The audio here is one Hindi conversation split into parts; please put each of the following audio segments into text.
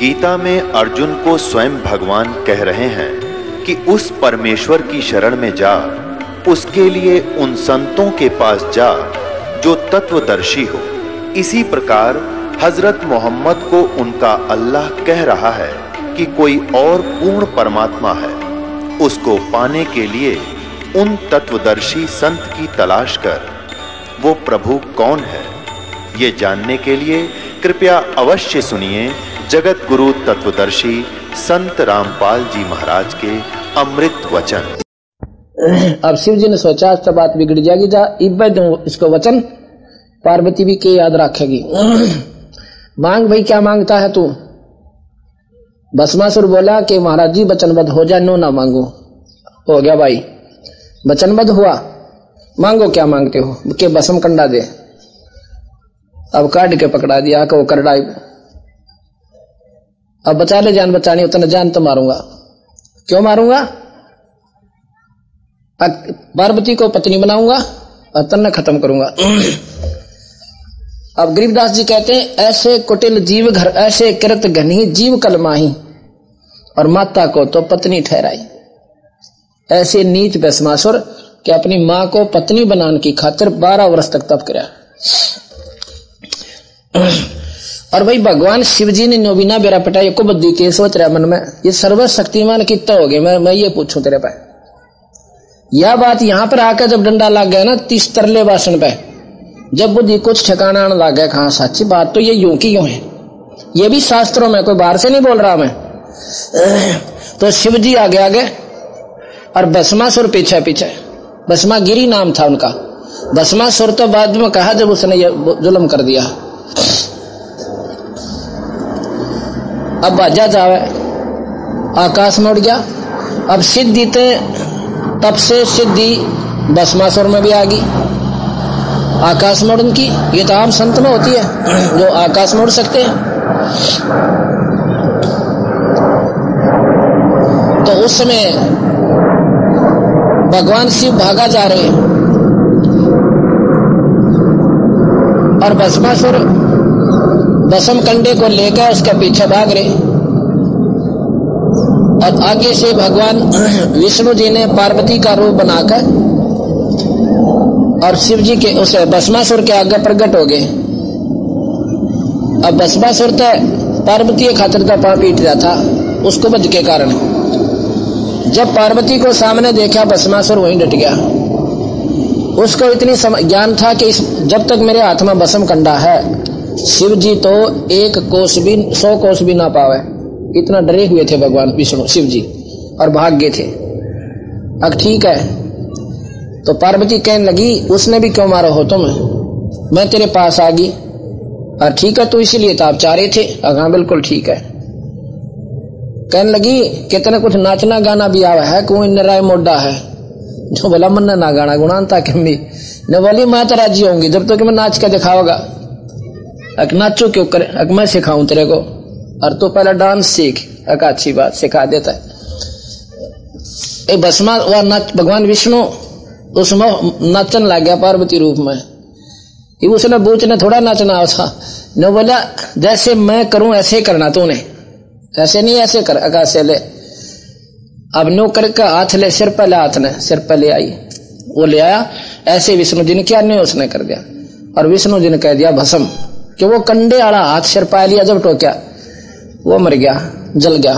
गीता में अर्जुन को स्वयं भगवान कह रहे हैं कि उस परमेश्वर की शरण में जा, उसके लिए उन संतों के पास जा जो तत्वदर्शी हो। इसी प्रकार हजरत मोहम्मद को उनका अल्लाह कह रहा है कि कोई और पूर्ण परमात्मा है, उसको पाने के लिए उन तत्वदर्शी संत की तलाश कर। वो प्रभु कौन है, ये जानने के लिए कृपया अवश्य सुनिए जगत गुरु तत्वदर्शी संत रामपाल जी महाराज के अमृत वचन। अब शिव जी ने सोचा तो बात बिगड़ जाएगी, जा इब्बे दूं इसको वचन, पार्वती भी के याद रखेगी। मांग भाई, क्या मांगता है तू? भस्मासुर बोला कि महाराज जी वचनबद्ध हो जा, नो ना मांगो। हो गया भाई, वचनबद्ध हुआ, मांगो क्या मांगते हो? के भस्म कंडा दे। अब काट के पकड़ा दिया को करडाई। अब बचा ले, जान बचानी उतना जान तो मारूंगा। क्यों मारूंगा? पार्वती को पत्नी बनाऊंगा और तन्ना खत्म करूंगा। अब गरीबदास जी कहते हैं, ऐसे कुटिल जीव घर ऐसे कृत घनी जीव कलमाही, और माता को तो पत्नी ठहराई। ऐसे नीच भस्मासुर कि अपनी मां को पत्नी बनाने की खातिर 12 वर्ष तक तप कराया। और भाई भगवान शिव जी ने नोबिना बेरा पटा को बद्दी के सोच रहा मन में, ये सर्वशक्तिमान कितना हो गए, मैं ये पूछूं तेरे पे। यह बात यहां पर आकर जब डंडा लग गया ना 30 तरले भाषण पे, जब बुद्धि कुछ ठिकाना आने लग गया, कहा सच्ची बात तो ये यूं की यूं है, ये भी शास्त्रों में, कोई बाहर से नहीं बोल रहा मैं। तो शिव जी आगे आगे और भस्मासुर पीछे पीछे। भस्मा गिरी नाम था उनका। भस्मासुर तो बाद में कहा जब उसने ये जुल्म कर दिया। अब बाजा जावे आकाश में उड़ गया। अब सिद्धि ते तब से सिद्धि भस्मासुर में भी आ गई, आकाश में उड़न की। ये तो आम संत में होती है जो आकाश में उड़ सकते हैं। तो उस समय भगवान शिव भागा जा रहे हैं और भस्मासुर भस्म कंडे को लेकर उसका पीछे भाग रहे। और आगे से भगवान विष्णु जी ने पार्वती का रूप बनाकर और शिव जी के उस भस्मासुर के आगे प्रकट हो गए। अब भस्मासुर तो पार्वती के खातिर का पांव पीट रहा था उसको बज के कारण। जब पार्वती को सामने देखा भस्मासुर वहीं डट गया। उसको इतनी ज्ञान था कि जब तक मेरे हाथ में भस्म कंडा है शिव जी तो 1 कोस भी 100 कोस भी ना पावे। इतना डरे हुए थे भगवान विष्णु शिव जी और भाग गए थे। अब ठीक है, तो पार्वती कहने लगी उसने भी क्यों मारो हो तुम, मैं तेरे पास आ गई और ठीक है तू इसीलिए तो आप चाह रहे थे। हाँ बिल्कुल ठीक है। कहने लगी कितना कुछ नाचना गाना भी आवा है, कोई नराय मोडा है जो बोला मन्ना ना गाना गुणानता कमी न बोली, मैं तो राजी होंगी जब तक मैं नाच के दिखाओगा। अक नाचो क्यों करे, अक मैं सिखाऊं तेरे को, और तो पहला डांस सीख, अक अच्छी बात सिखा देता है। भस्मा भगवान विष्णु उसमें नाचन लग गया पार्वती रूप में। ये उसने बूच ने थोड़ा नाचना था, न बोला जैसे मैं करूं ऐसे करना, तूने ऐसे नहीं ऐसे कर, अक ऐसे ले। अब नो करके हाथ ले, सिर पहले हाथ ने सिर पहले आई, वो ले आया। ऐसे विष्णु जी ने क्या नहीं उसने कर दिया और विष्णु जी ने कह दिया भस्म, कि वो कंडे आड़ा हाथ सिर पा लिया। जब टोक्या वो मर गया, जल गया।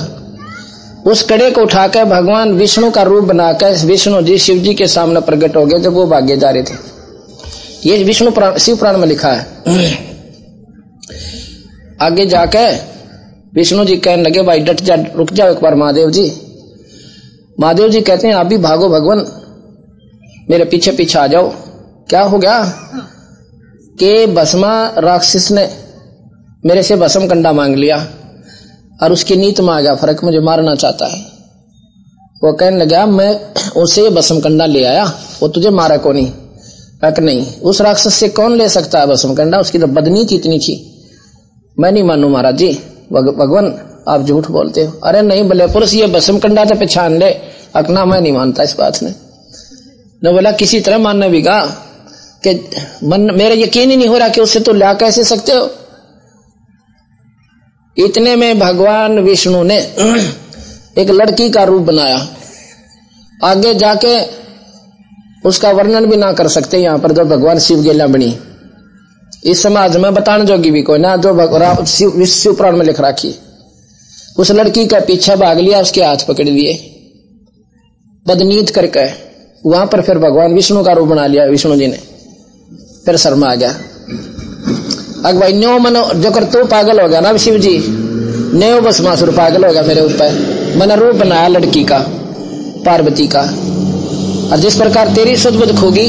उस कड़े को उठाकर भगवान विष्णु का रूप बनाकर विष्णु जी शिव जी के सामने प्रकट हो गए जब वो भागे जा रहे थे। ये विष्णु पुराण शिव पुराण में लिखा है। आगे जाकर विष्णु जी कहने लगे भाई डट जा, रुक जाओ एक बार महादेव जी। महादेव जी कहते हैं आप भी भागो भगवान, मेरे पीछे पीछे आ जाओ। क्या हो गया के भस्मा राक्षस ने मेरे से भस्म कंडा मांग लिया और उसकी नीत में आ गया फर्क, मुझे मारना चाहता है। वो कहने लगा मैं उसे भस्म कंडा ले आया, वो तुझे मारा को नहीं, फर्क नहीं, उस राक्षस से कौन ले सकता है भस्म कंडा, उसकी तो बदनीति इतनी थी। मैं नहीं मानू महाराज जी, भगवान आप झूठ बोलते हो। अरे नहीं भले पुरुष, ये भस्म कंडा तो पहचान ले, अकना मैं नहीं मानता इस बात ने बोला किसी तरह मानना भी गा कि मन मेरा यकीन ही नहीं हो रहा कि उससे तो ला कैसे सकते हो। इतने में भगवान विष्णु ने एक लड़की का रूप बनाया। आगे जाके उसका वर्णन भी ना कर सकते यहाँ पर, जो भगवान शिव गेला बनी इस समाज में बताने जोगी भी कोई ना, जो भगवान शिव पुराण में लिख राखी। उस लड़की का पीछा भाग लिया, उसके हाथ पकड़ लिए बदनीत करके। वहां पर फिर भगवान विष्णु का रूप बना लिया विष्णु जी ने, फिर शर्मा आ गया। अग भाई न्यो मनो जो कर तो पागल हो गया ना शिव जी, न्यो भस्मासुर पागल हो गया मेरे ऊपर, मैंने रूप बनाया लड़की का पार्वती का, और जिस प्रकार तेरी सदबुद्ध खोगी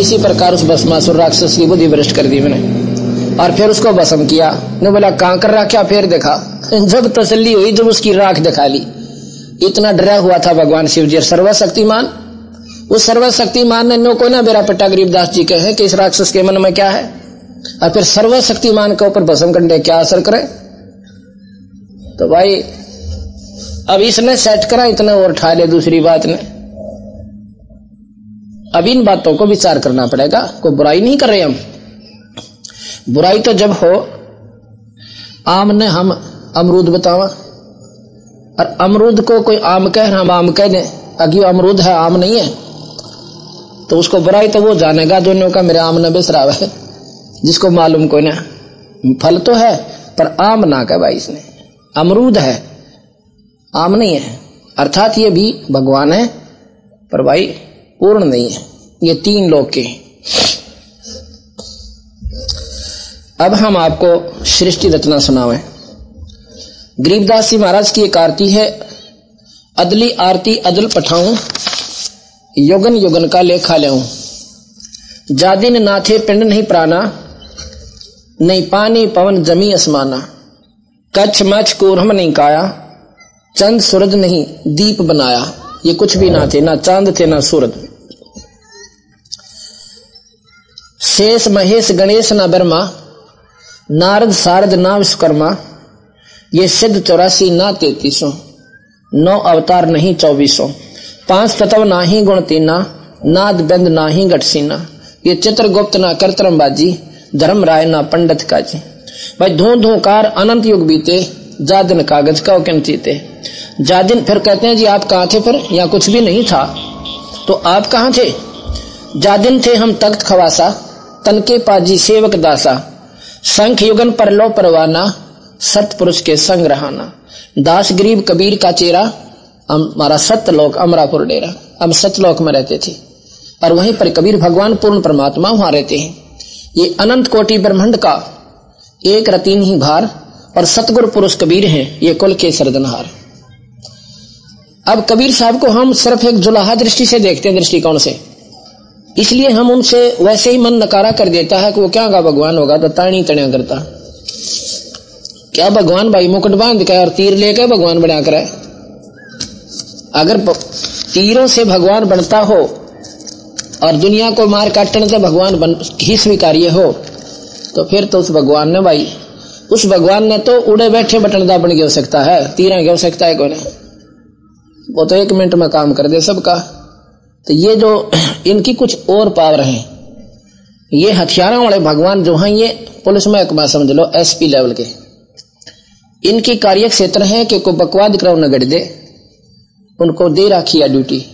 इसी प्रकार उस भस्मासुर राक्षस की बुद्धि भ्रष्ट कर दी मैंने, और फिर उसको भस्म किया। ने बोला कहां कर रखा, फिर देखा जब तसल्ली हुई, जब उसकी राख दिखा ली। इतना डरा हुआ था भगवान शिव जी सर्वशक्तिमान। उस सर्वशक्तिमान ने नो कोई ना बेरा पट्टा गरीबदास जी कहे कि इस राक्षस के मन में क्या है, और फिर सर्वशक्तिमान के ऊपर भस्म करने क्या असर करे। तो भाई अब इसने सेट करा, इतने और ठा ले दूसरी बात ने। अब इन बातों को विचार करना पड़ेगा, कोई बुराई नहीं कर रहे हम। बुराई तो जब हो, आम ने हम अमरूद बतावा और अमरूद को कोई आम कह, हम आम कह दें, अगर अमरूद है आम नहीं है, तो उसको बुराई तो वो जानेगा दोनों का मेरे आम ने बेच रहा है, जिसको मालूम कोई ना फल तो है पर आम ना कह भाई, इसने अमरूद है आम नहीं है, अर्थात ये भी भगवान है पर भाई पूर्ण नहीं है, ये तीन लोक के। अब हम आपको सृष्टि रचना सुनावें। गरीबदास जी महाराज की एक आरती है, अदली आरती अदल पठाऊं, योगन योगन का लेखा लेऊं। जादिन नाथे पिंड नहीं प्राणा, नहीं पानी पवन जमी आसमाना। कच्छ मच्छ कूर्म नहीं काया, चंद सूरज नहीं दीप बनाया। ये कुछ भी ना थे, ना चांद थे ना सूरज। शेष महेश गणेश ना ब्रह्मा, नारद सारद ना विश्वकर्मा। ये सिद्ध 84 ना 33, 9 अवतार नहीं 24। 5 तत्व ना ही गुण तीना, नाद बंद ना ही गठसीना। ये चित्रगुप्त ना कर्तरमबाजी, धर्म राय ना पंडित काजी। भाई धूं धूं कार अनंत युग बीते, जादिन कागज का उकन चीते। जादिन फिर कहते हैं जी आप कहाँ थे, फिर यहाँ कुछ भी नहीं था तो आप कहाँ थे। जादिन थे हम तख्त खवासा, तनके पाजी सेवक दासा। संख युगन पर लो परवाना, सतपुरुष के संग रहाना। दास गरीब कबीर का चेरा, हमारा सतलोक अमरापुर डेरा। हम सतलोक में रहते थे और वहीं पर कबीर भगवान पूर्ण परमात्मा वहां रहते हैं। ये अनंत कोटि ब्रह्मांड का एक रतीन ही भार, और सतगुरु पुरुष कबीर हैं, ये कुल के सरदनहार। अब कबीर साहब को हम सिर्फ एक जुलाहा दृष्टि से देखते हैं, दृष्टिकोण से, इसलिए हम उनसे वैसे ही मन नकारा कर देता है कि वो क्या का भगवान होगा, तो ताणी तण्या करता क्या भगवान। भाई मुकुट बांध के और तीर लेके भगवान बना कर, अगर तीरों से भगवान बनता हो और दुनिया को मार काटने से भगवान ही स्वीकार्य हो, तो फिर तो उस भगवान ने भाई, उस भगवान ने तो उड़े बैठे बटन दाबन के हो सकता है, तीरा के हो सकता है कोई ना, वो तो एक मिनट में काम कर दे सबका। तो ये जो इनकी कुछ और पावर है, ये हथियारों वाले भगवान जो हैं, ये पुलिस महकमा समझ लो, एसपी लेवल के। इनकी कार्य क्षेत्र है कि कोई बकवाद कराओ न गड़ दे, उनको दे राखी है ड्यूटी।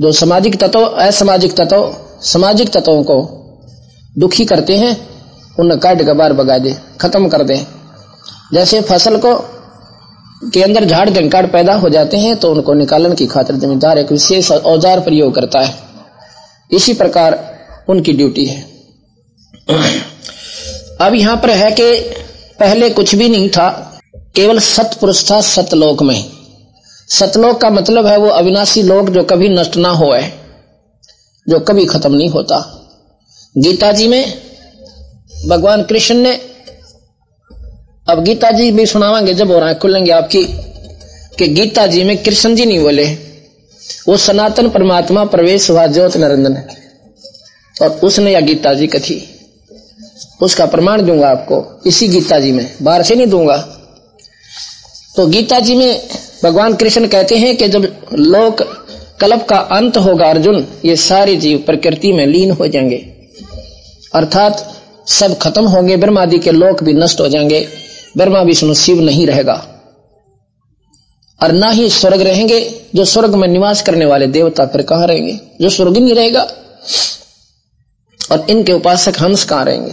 जो सामाजिक तत्व असामाजिक तत्व, सामाजिक तत्वों को दुखी करते हैं, उन्हें काट के बाहर भगा दे, खत्म कर दे। जैसे फसल को के अंदर झाड़ झंकार पैदा हो जाते हैं तो उनको निकालने की खातिर जिम्मेदार एक विशेष औजार प्रयोग करता है, इसी प्रकार उनकी ड्यूटी है। अब यहाँ पर है कि पहले कुछ भी नहीं था, केवल सतपुरुष था सतलोक में। सतलोक का मतलब है वो अविनाशी लोक जो कभी नष्ट ना हो, जो कभी खत्म नहीं होता। गीता जी में भगवान कृष्ण ने, अब गीता जी भी सुनावांगे जब हो रहा है, खुलेंगे आपकी कि गीता जी में कृष्ण जी नहीं बोले, वो सनातन परमात्मा प्रवेश हुआ ज्योति निरंजन, और उसने या गीता जी कथी, उसका प्रमाण दूंगा आपको इसी गीता जी में, बाहर से नहीं दूंगा। तो गीता जी में भगवान कृष्ण कहते हैं कि जब लोक कल्प का अंत होगा अर्जुन, ये सारे जीव प्रकृति में लीन हो जाएंगे, अर्थात सब खत्म होंगे, ब्रह्मादि के लोक भी नष्ट हो जाएंगे, ब्रह्मा विष्णु शिव नहीं रहेगा और ना ही स्वर्ग रहेंगे। जो स्वर्ग में निवास करने वाले देवता फिर कहां रहेंगे? जो स्वर्ग नहीं रहेगा और इनके उपासक हंस कहां रहेंगे?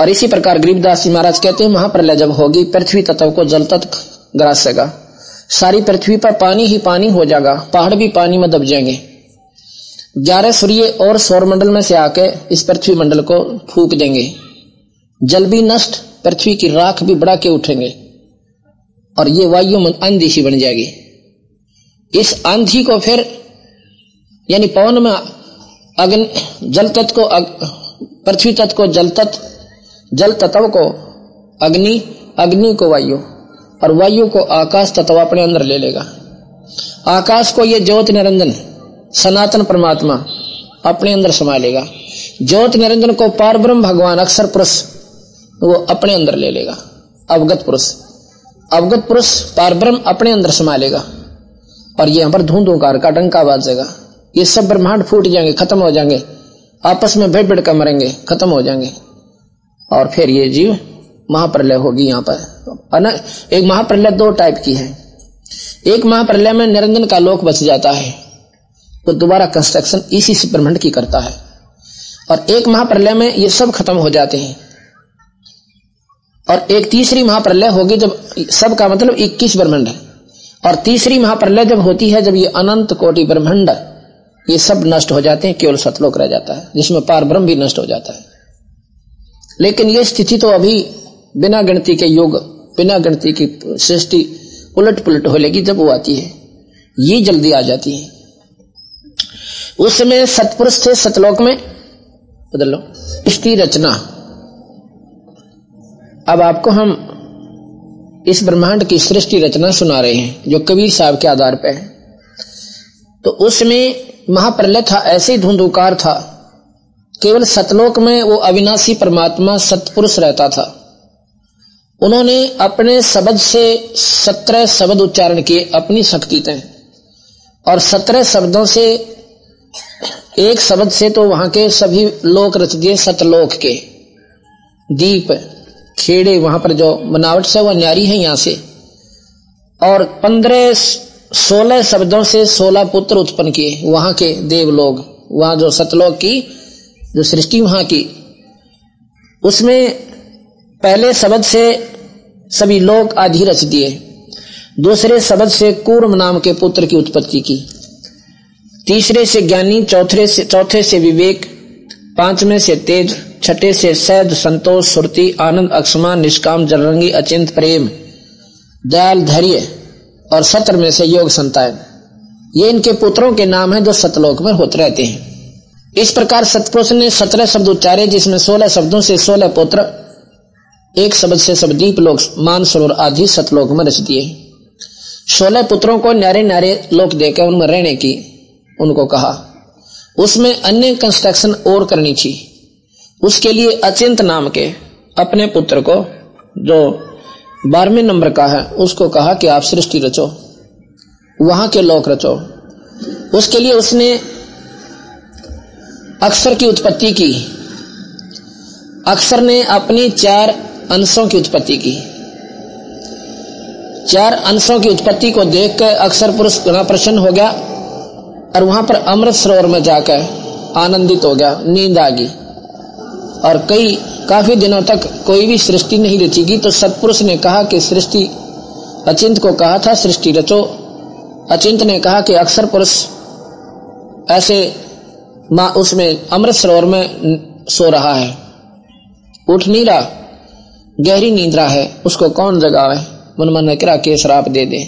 और इसी प्रकार गरीबदास जी महाराज कहते हैं, महाप्रलय जब होगी पृथ्वी तत्व को जल तक ग्रासेगा, सारी पृथ्वी पर पानी ही पानी हो जाएगा, पहाड़ भी पानी में दब जाएंगे। 11 सूर्य और सौरमंडल में से आके इस पृथ्वी मंडल को फूंक देंगे, जल भी नष्ट, पृथ्वी की राख भी बढ़ा के उठेंगे और ये वायु आंधी सी बन जाएगी। इस आंधी को फिर यानी पवन में अग्नि जल तत्व को पृथ्वी तत्व को जल तत्व को अग्नि, अग्नि को वायु और वायु को आकाश तत्व अपने अंदर ले लेगा। आकाश को ये ज्योति निरंजन सनातन परमात्मा अपने अंदर समा लेगा। ज्योति निरंजन को पारब्रह्म भगवान अक्षर पुरुष वो अपने अंदर ले लेगा। अवगत पुरुष पारब्रह्म अपने अंदर समा लेगा और यहां पर धूंधूकार का डंका बाजेगा, ये सब ब्रह्मांड फूट जाएंगे, खत्म हो जाएंगे, आपस में भिड़ भिड़ कर मरेंगे, खत्म हो जाएंगे और फिर ये जीव महाप्रलय होगी। यहाँ पर एक महाप्रलय दो टाइप की है। एक महाप्रलय में निरंजन का लोक बच जाता है तो दोबारा कंस्ट्रक्शन इसी से ब्रह्मांड की करता है और एक महाप्रलय में ये सब खत्म हो जाते हैं। और एक तीसरी महाप्रलय होगी जब सब का मतलब 21 ब्रह्मांड है और तीसरी महाप्रलय जब होती है जब ये अनंत कोटि ब्रह्मांड ये सब नष्ट हो जाते हैं, केवल सतलोक रह जाता है जिसमें पारब्रह्म भी नष्ट हो जाता है। लेकिन ये स्थिति तो अभी बिना गणती के योग, बिना गणती की सृष्टि उलट पुलट हो लेगी जब वो आती है, ये जल्दी आ जाती है। उस समय सतपुरुष थे सतलोक में, बदल लो इसकी रचना। अब आपको हम इस ब्रह्मांड की सृष्टि रचना सुना रहे हैं जो कबीर साहब के आधार पर है। तो उसमें महाप्रलय था, ऐसे ही धुंधुकार था। केवल सतलोक में वो अविनाशी परमात्मा सतपुरुष रहता था। उन्होंने अपने शब्द से 17 शब्द उच्चारण किए अपनी शक्ति तय और 17 शब्दों से एक शब्द से तो वहां के सभी लोक रच दिए। सतलोक के दीप खेड़े वहां पर जो बनावट से वह न्यारी है यहां से। और 16 शब्दों से 16 पुत्र उत्पन्न किए वहां के देवलोग, वहां जो सतलोक की जो सृष्टि वहां की, उसमें पहले शब्द से सभी लोक आदि रच दिए। दूसरे शब्द से कूर्म नाम के पुत्र की उत्पत्ति की, तीसरे से ज्ञानी, चौथे से विवेक, पांचवें से तेज, छठे से सहज, संतोष, सुरति, आनंद, अक्षमान, निष्काम, जलरंगी, अचिंत, प्रेम, दयाल, धैर्य और 17वें से योग संतान। ये इनके पुत्रों के नाम हैं जो सतलोक में होते रहते हैं। इस प्रकार सतपुरुष ने 17 शब्द उच्चारे जिसमें 16 शब्दों से 16 पुत्र, एक शब्द से सब दीप लोक, मान सरोवर आदि सतलोक में रच दिए। 16 पुत्रों को न्यारे न्यारे लोक देकर उनमें रहने की उनको कहा। उसमें अन्य कंस्ट्रक्शन और करनी थी, उसके लिए अचिंत नाम के अपने पुत्र को जो 12वें नंबर का है उसको कहा कि आप सृष्टि रचो, वहां के लोक रचो। उसके लिए उसने अक्षर की उत्पत्ति की। अक्षर ने अपनी 4 अंशों की उत्पत्ति की। 4 अंशों की उत्पत्ति को देखकर अक्षर पुरुष बड़ा प्रसन्न हो गया और वहां पर अमृत सरोवर में जाकर आनंदित हो गया, नींद आ गई और काफी दिनों तक कोई भी सृष्टि नहीं रचेगी। तो सतपुरुष ने कहा कि सृष्टि, अचिंत को कहा था सृष्टि रचो। अचिंत ने कहा कि अक्षर पुरुष ऐसे उसमें अमृत सरोवर में सो रहा है, उठ नहीं रहा, गहरी नींदरा है, उसको कौन जगावे? मनमना करा के श्राप दे दे,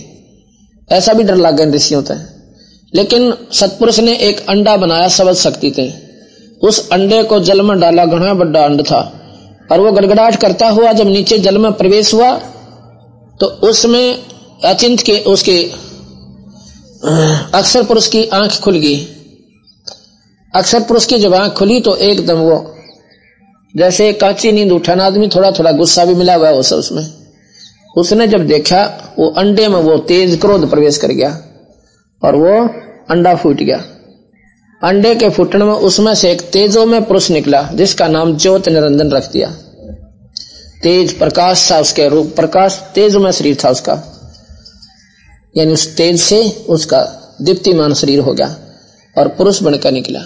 ऐसा भी डर लग गया ऋषियों तक। लेकिन सतपुरुष ने एक अंडा बनाया समझ सकती थे, उस अंडे को जल में डाला, घना बड़ा अंडा था और वो गड़गड़ाहट करता हुआ जब नीचे जल में प्रवेश हुआ तो उसमें अचिंत के उसके अक्षर पुरुष की आंख खुल गई। अक्षर पुरुष की जब आंख खुली तो एकदम वो जैसे कांची नींद उठाना आदमी थोड़ा थोड़ा गुस्सा भी मिला हुआ है वो सब उसमें, उसने जब देखा वो अंडे में वो तेज क्रोध प्रवेश कर गया और वो अंडा फूट गया। अंडे के फूटने में उसमें से एक तेजो में पुरुष निकला जिसका नाम ज्योति निरंजन रख दिया। तेज प्रकाश था, उसके रूप प्रकाश तेजमय शरीर था उसका, यानी उस तेज से उसका दीप्तिमान शरीर हो गया और पुरुष बनकर निकला।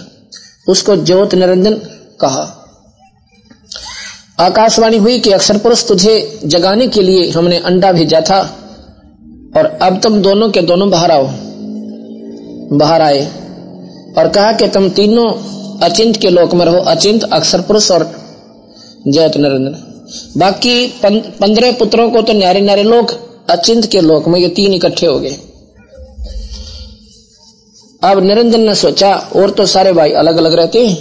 उसको ज्योति निरंजन कहा। आकाशवाणी हुई कि अक्षर पुरुष, तुझे जगाने के लिए हमने अंडा भेजा था और अब तुम दोनों के दोनों बाहर आओ। बाहर आए और कहा कि तुम तीनों अचिंत के लोक में रहो, अचिंत अक्षर पुरुष और ज्योति निरंजन। बाकी 15 पुत्रों को तो न्यारे न्यारे लोग, अचिंत के लोक में ये तीन इकट्ठे हो गए। अब निरंजन ने सोचा, और तो सारे भाई अलग अलग रहते हैं,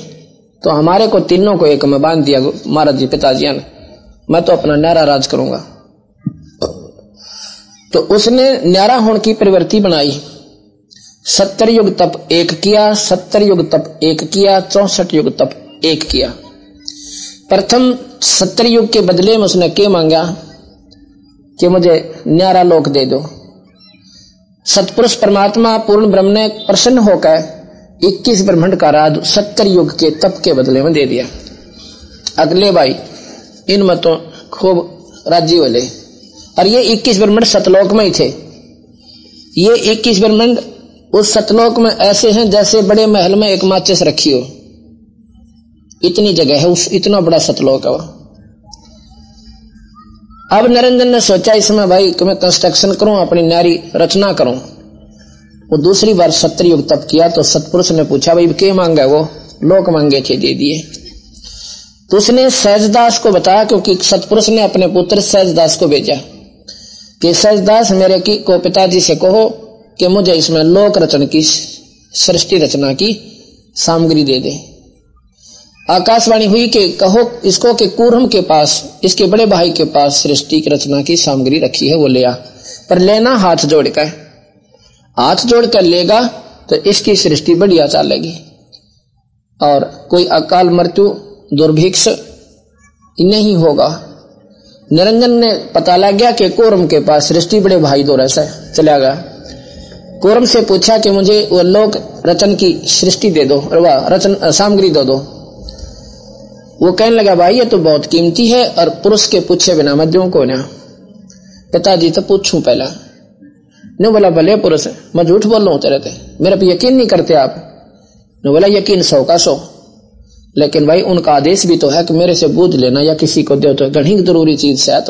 तो हमारे को तीनों को एक में बांध दिया महाराज जी पिताजी ने, मैं तो अपना न्यारा राज करूंगा। तो उसने न्यारा होने की प्रवृत्ति बनाई। 70 युग तप एक किया, 70 युग तप एक किया, 64 युग तप एक किया। प्रथम 70 युग के बदले में उसने क्या मांगा कि मुझे न्यारा लोक दे दो। सतपुरुष परमात्मा पूर्ण ब्रह्म ने प्रसन्न होकर 21 ब्रह्मांड का राज 70 युग के तप के बदले में दे दिया। अगले भाई इन मतों खूब राजी वाले, और ये 21 ब्रह्मांड सतलोक में ही थे। ये 21 ब्रह्मांड उस सतलोक में ऐसे हैं जैसे बड़े महल में एक माचिस रखी हो, इतनी जगह है, उस इतना बड़ा सतलोक है वह। अब निरंजन ने सोचा, इसमें भाई मैं कंस्ट्रक्शन करूं, अपनी न्यारी रचना करूं। वो दूसरी बार 70 युग तप किया तो सतपुरुष ने पूछा, भाई क्या मांगा? वो लोक मांगे थे, दे दिए। तो उसने सहजदास को बताया, क्योंकि सतपुरुष ने अपने पुत्र सहजदास को भेजा कि सहजदास मेरे की को पिताजी से कहो कि मुझे इसमें लोक रचन की सृष्टि रचना की सामग्री दे दे। आकाशवाणी हुई कि कहो इसको कि कूर्म के पास, इसके बड़े भाई के पास सृष्टि की रचना की सामग्री रखी है, वो ले आ। पर लेना हाथ जोड़कर, हाथ जोड़कर लेगा तो इसकी सृष्टि बढ़िया चलेगी और कोई अकाल मृत्यु दुर्भिक्ष नहीं होगा। निरंजन ने पता लग गया कि कूर्म के पास सृष्टि बड़े भाई दो रैसे चला गया। कूर्म से पूछा कि मुझे वह लोक रचन की सृष्टि दे दो और वह रचन सामग्री दे दो। वो कहने लगा, भाई ये तो बहुत कीमती है और पुरुष के पूछे बिना मत दूं को ना। पिताजी तो पूछूं पहला न, बोला भले पुरुष है, मैं झूठ बोल रहा हूं तेरे पे, मेरे पे यकीन नहीं करते आप न। बोला यकीन 100 का 100, लेकिन भाई उनका आदेश भी तो है कि मेरे से बूझ लेना या किसी को दे तो घनी जरूरी चीज से है।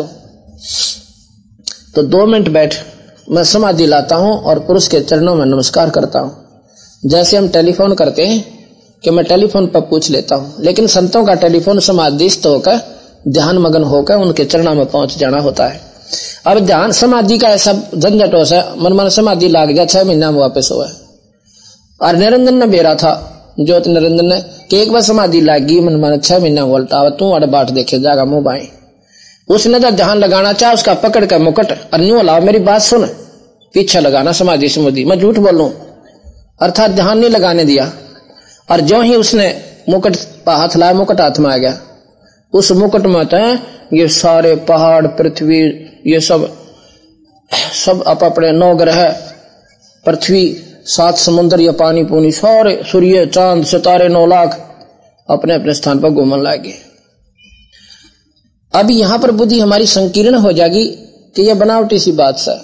तो 2 मिनट बैठ, मैं समाधि लाता हूं और पुरुष के चरणों में नमस्कार करता हूं, जैसे हम टेलीफोन करते हैं कि मैं टेलीफोन पर पूछ लेता हूं। लेकिन संतों का टेलीफोन समाधिस्थ होकर ध्यान मगन होकर उनके चरणों में पहुंच जाना होता है। अब ध्यान समाधि का ऐसा झंझट हो सा मनमान समाधि लाग गया, 6 महीना में वापस हुआ। और निरंजन ने बेरा था, ज्योति निरंजन ने कि एक बार समाधि लागी मनमान 6 महीना बोलता, तू अड़ बाट देखे जागा मुंह बाई। उसने तो ध्यान लगाना चाह, उसका पकड़ का मुकुट और न्यू लाओ मेरी बात सुन, पीछा लगाना समाधि समाधि, मैं झूठ बोलूं, अर्थात ध्यान नहीं लगाने दिया। और जो ही उसने मुकुट हाथ लाया, मुकुट हाथ में आ गया, उस मुकुट में तो ये सारे पहाड़ पृथ्वी ये सब आप अपने 9 ग्रह पृथ्वी 7 समुन्द्र ये पानी पूनी सारे सूर्य चांद सितारे 9 लाख अपने अपने स्थान पर घूमने लागे। अब यहां पर बुद्धि हमारी संकीर्ण हो जाएगी कि यह बनावटी सी बात सा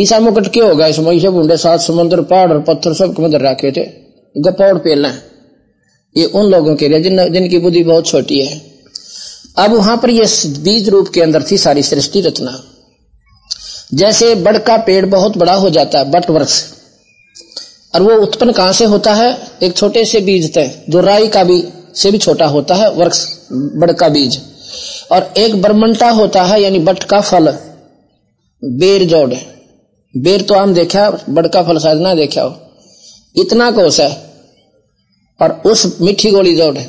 ईसा मुकुट क्या होगा, इसमें ये बूंदे 7 समुद्र पहाड़ और पत्थर सब कमर रखे थे, गपौड़ पेलना। ये उन लोगों के लिए जिनकी बुद्धि बहुत छोटी है। अब वहां पर यह बीज रूप के अंदर थी सारी सृष्टि रचना। जैसे बड़ का पेड़ बहुत बड़ा हो जाता है, बट वृक्ष, और वो उत्पन्न कहां से होता है? एक छोटे से बीज थे जो राई का भी से भी छोटा होता है वृक्ष बड़ का बीज। और एक बरमंटा होता है यानी बट का फल, बेर जोड़, बेर तो आम देखा, बट का फल शायद ना देखा हो, इतना कोस है। और उस मीठी गोली जोड़ है,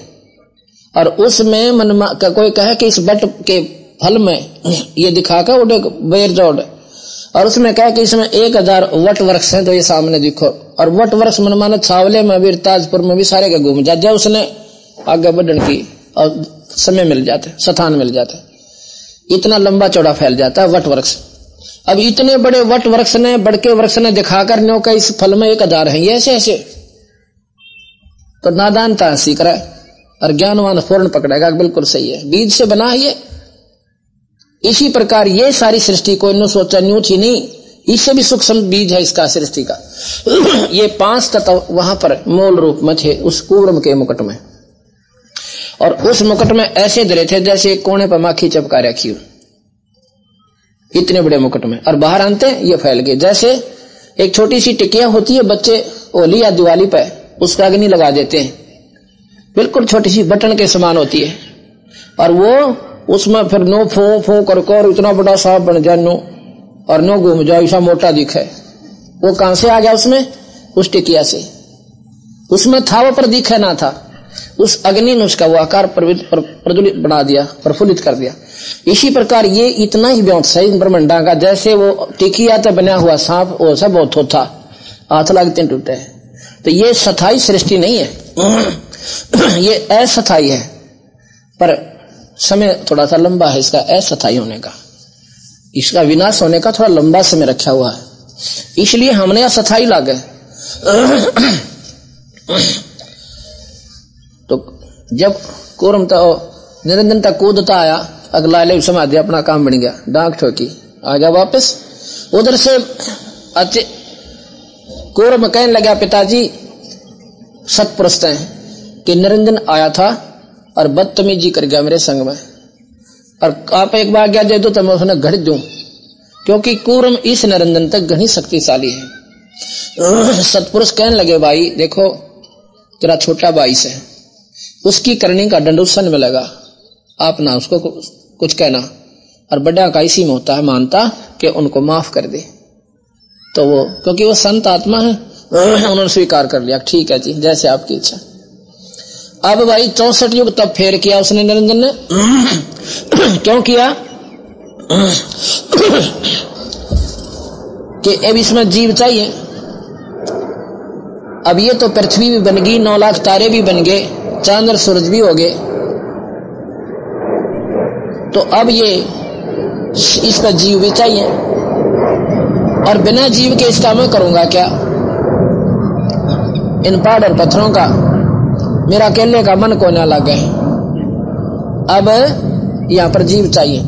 और उसमें मनमा कोई कहे कि इस बट के फल में ये दिखा कर वो बेर जोड़, और उसमें कहे कि इसमें 1000 वट वृक्ष है, तो ये सामने दिखो। और वट वृक्ष मनमाना छावले में भी ताजपुर में भी सारे का घूम जाए, उसने आगे बढ़ने की और समय मिल जाते, स्थान मिल जाते, इतना लंबा चौड़ा फैल जाता है वट वृक्ष। अब इतने बड़े वट वृक्ष ने बड़के वृक्ष ने दिखाकर नो का इस फल में 1000 है, ये ऐसे ऐसे। तो नादानता सीख रहा है और ज्ञानवान फौरन पकड़ेगा बिल्कुल सही है, बीज से बना है ये। इसी प्रकार ये सारी सृष्टि को इन्होंने सोचा न्यूच ही नहीं, इससे भी सूक्ष्म बीज है इसका सृष्टि का। ये 5 तत्व वहां पर मूल रूप में थे उस कूर्म के मुकुट में, और उस मुकुट में ऐसे धरे थे जैसे कोने पर माखी चिपका रखी हो, इतने बड़े मुकुट में। और बाहर आते ये फैल गए, जैसे एक छोटी सी टिकिया होती है, बच्चे होली या दिवाली पर उसका अग्नि लगा देते हैं, बिल्कुल छोटी सी बटन के समान होती है, और वो उसमें फिर नो फो फो कर इतना बड़ा सांप बन जाए नो, और नो घूम जाओ ऐसा मोटा दिखे। वो कहां से आ गया उसमें? उस टिकिया से। उसमें था वो पर दिखे ना था, उस अग्नि ने उसका वो आकार प्रज्वलित बना दिया, प्रफुल्लित कर दिया। इसी प्रकार ये इतना ही व्यवस्थ है इन ब्रह्मांडा का, जैसे वो टिकिया तो बना हुआ सांप वो सब बहुत होता हाथ लागते टूटे। तो ये सथाई सृष्टि नहीं है, ये असथाई है, पर समय थोड़ा सा लंबा है इसका असथाई होने का, इसका विनाश होने का थोड़ा लंबा समय रखा हुआ है, इसलिए हमने असथाई लागे। तो जब कूर्म निरंजन तक कूदता आया, अगला ले समा दिया, अपना काम बन गया, डांक ठोकी आ गया वापस। उधर से कूर्म कहने लगा, पिताजी सतपुरुष हैं कि निरंजन आया था और बदतमीजी कर गया मेरे संग में, और आप एक बार आज्ञा दे दो तो मैं उसने घड़ दूं, क्योंकि कूर्म इस निरंजन तक घनी शक्तिशाली है। सतपुरुष कहने लगे, भाई देखो तेरा छोटा भाई से उसकी करनी का दंड उसन में लगा, आप ना उसको कुछ कहना, और बड़ा का इसी में होता है मानता कि उनको माफ कर दे। तो वो क्योंकि वो संत आत्मा है, उन्होंने स्वीकार कर लिया, ठीक है जी जैसे आपकी इच्छा। अब भाई 64 युग तब फेर किया उसने निरंजन ने, क्यों किया कि अब इसमें जीव चाहिए। अब ये तो पृथ्वी भी बन गई, 9 लाख तारे भी बन गए, चांद और सूरज भी हो गए, तो अब ये इसका जीव भी चाहिए, और बिना जीव के इसका मैं करूंगा क्या? इन पहाड़ और पत्थरों का मेरा अकेले का मन को ना लगे, अब यहां पर जीव चाहिए।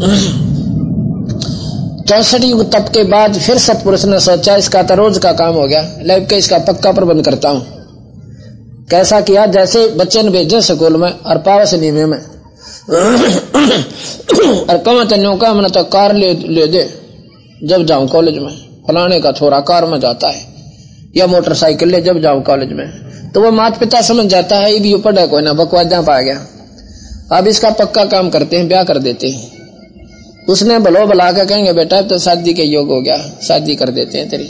64 युग तप के बाद फिर सतपुरुष ने सोचा इसका तो रोज का काम हो गया, लाइफ के इसका पक्का प्रबंध करता हूं। कैसा किया? जैसे बच्चे ने भेजे स्कूल में और पावस नीमे में, और कम तन्यों का मैंने तो कार ले दे जब जाऊं कॉलेज में, फलाने का थोड़ा कार में जाता है या मोटरसाइकिल ले जब जाऊं कॉलेज में, तो वो माता पिता समझ जाता है ये पढ़ा कोई ना बकवादा पा गया। अब इसका पक्का काम करते हैं, ब्याह कर देते हैं। उसने भलो भला कर कहेंगे बेटा तो शादी के योग हो गया, शादी कर देते हैं तेरी।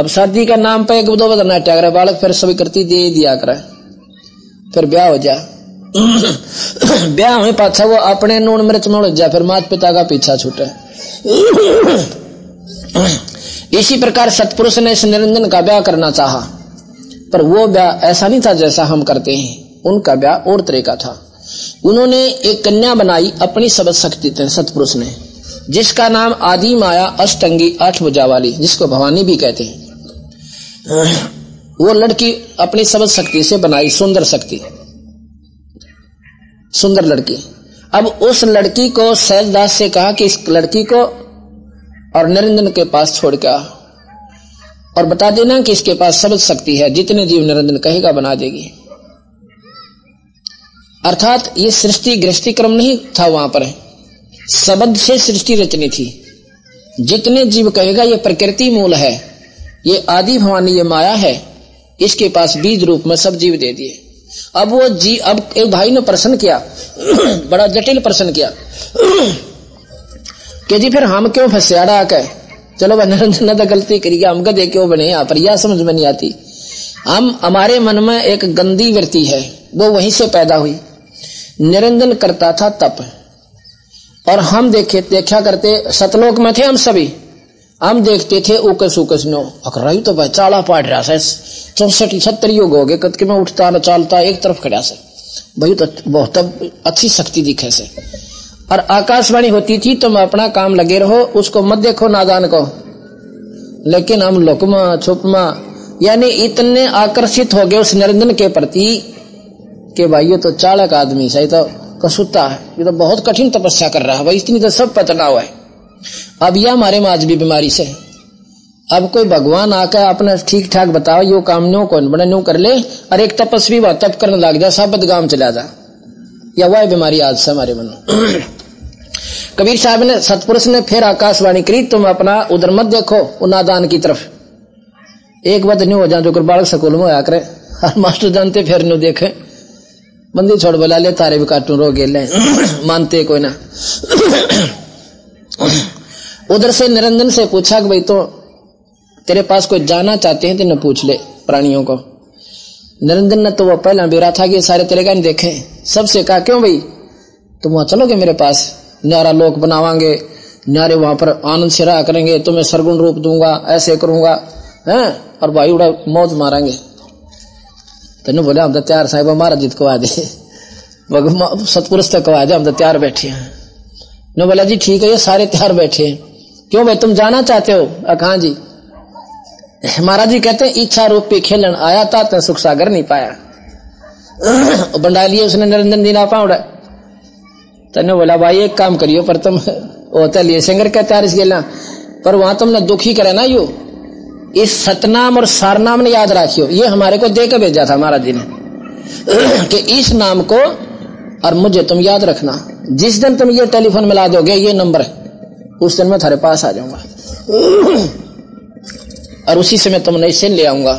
अब शादी का नाम पे एक दो बदना टैग रहा बालक, फिर स्वीकृति दे दिया कर, फिर ब्याह हो जा, ब्याह में पाछा वो अपने नून मिर्च मोड़ जा, फिर माता पिता का पीछा छूटे। इसी प्रकार सतपुरुष ने इस निरंजन का ब्याह करना चाहा, पर वो ब्याह ऐसा नहीं था जैसा हम करते हैं, उनका ब्याह और तरीका था। उन्होंने एक कन्या बनाई अपनी सब शक्ति से सतपुरुष ने, जिसका नाम आदि माया अष्टंगी 8 भुजा वाली, जिसको भवानी भी कहते हैं। वो लड़की अपनी समझ शक्ति से बनाई, सुंदर शक्ति, सुंदर लड़की। अब उस लड़की को सहजदास से कहा कि इस लड़की को और निरंजन के पास छोड़ के आ, और बता देना कि इसके पास समझ शक्ति है, जितने जीव निरंजन कहेगा बना देगी। अर्थात ये सृष्टि गृहस्थी क्रम नहीं था, वहां पर शब्द से सृष्टि रचनी थी। जितने जीव कहेगा ये प्रकृति मूल है, ये आदि भवानी ये माया है, इसके पास बीज रूप में सब जीव दे दिए। अब वो जी अब एक भाई ने प्रश्न किया, बड़ा जटिल प्रश्न किया कि जी फिर हम क्यों फंसे अड़ा के? चलो भाई निरंजन ने तो गलती करी, हमको दे क्यों बने यहाँ पर? यह समझ में नहीं आती। हम हमारे मन में एक गंदी वृत्ति है, वो वहीं से पैदा हुई। निरंजन करता था तप, और हम देखा करते सतलोक में थे हम सभी, हम देखते थे उकस उकस नो अकराई तो भाई चाला पाट रहा है, 64-70 योग हो गए कद के में उठता न चालता एक तरफ खड़ा से भाई, तो बहुत अच्छी शक्ति दिखे से। और आकाशवाणी होती थी तुम अपना काम लगे रहो, उसको मत देखो नादान को। लेकिन हम लुकमा छुपमा यानी इतने आकर्षित हो गए उस निरंजन के प्रति कि भाई ये तो चालक आदमी सही तो कसुता है, ये तो बहुत कठिन तपस्या कर रहा है भाई, इतनी तो सब पतना हुआ है। अब यह हमारे माज भी बीमारी से, अब कोई भगवान आकर अपना ठीक ठाक बताओ यो काम नो कौन बने नो कर ले, अरे एक तपस्वी बात तप करने लग जा, सब बदगाम चला जा, या वह बीमारी आज से हमारे मन में। कबीर साहब ने सतपुरुष ने फिर आकाशवाणी करी, तुम अपना उधर मत देखो उनादान की तरफ, एक बात न्यू हो जाओ जो कर बालक स्कूल में होया करे, हर मास्टर जानते फिर न्यू देखे, बंदी छोड़ बुला ले तारे भी काटू रो गेले मानते कोई ना। उधर से निरंजन से पूछा कि भाई तो तेरे पास कोई जाना चाहते हैं तो न पूछ ले प्राणियों को। निरंजन ने तो वह पहला बिरा था कि सारे तेरे का नहीं देखे, सबसे कहा क्यों भाई तुम वहां चलोगे मेरे पास, न्यारा लोक बनावांगे, न्यारे वहां पर आनंद से रहा करेंगे, तुम्हें सरगुण रूप दूंगा, ऐसे करूंगा है और भाई उड़ा मौत मारेंगे। तेन बोले हम तो त्यार साहिब, महाराज जी को आ दे सतपुरुष तक आ दे, हम तो त्यार बैठे हैं। न बोला जी ठीक है, ये सारे त्यार बैठे हैं, क्यों भाई तुम जाना चाहते हो? अखा जी महाराज जी कहते हैं इच्छा रूपी खेलन आया था तो सुख सागर नहीं पाया, बंडा लिए उसने निरंजन जी ना पाउड़ा। तने बोला भाई एक काम करियो, पर तुम होता लिए सिंगर का त्यार इस गेला, पर वहां तुमने दुखी करे ना, यो इस सतनाम और सारनाम ने याद रखियो, ये हमारे को देकर भेजा था महाराज जी ने कि इस नाम को और मुझे तुम याद रखना, जिस दिन तुम ये टेलीफोन मिला दोगे ये नंबर उस दिन मैं थारे पास आ जाऊंगा और उसी समय तुमने इसे ले आऊंगा।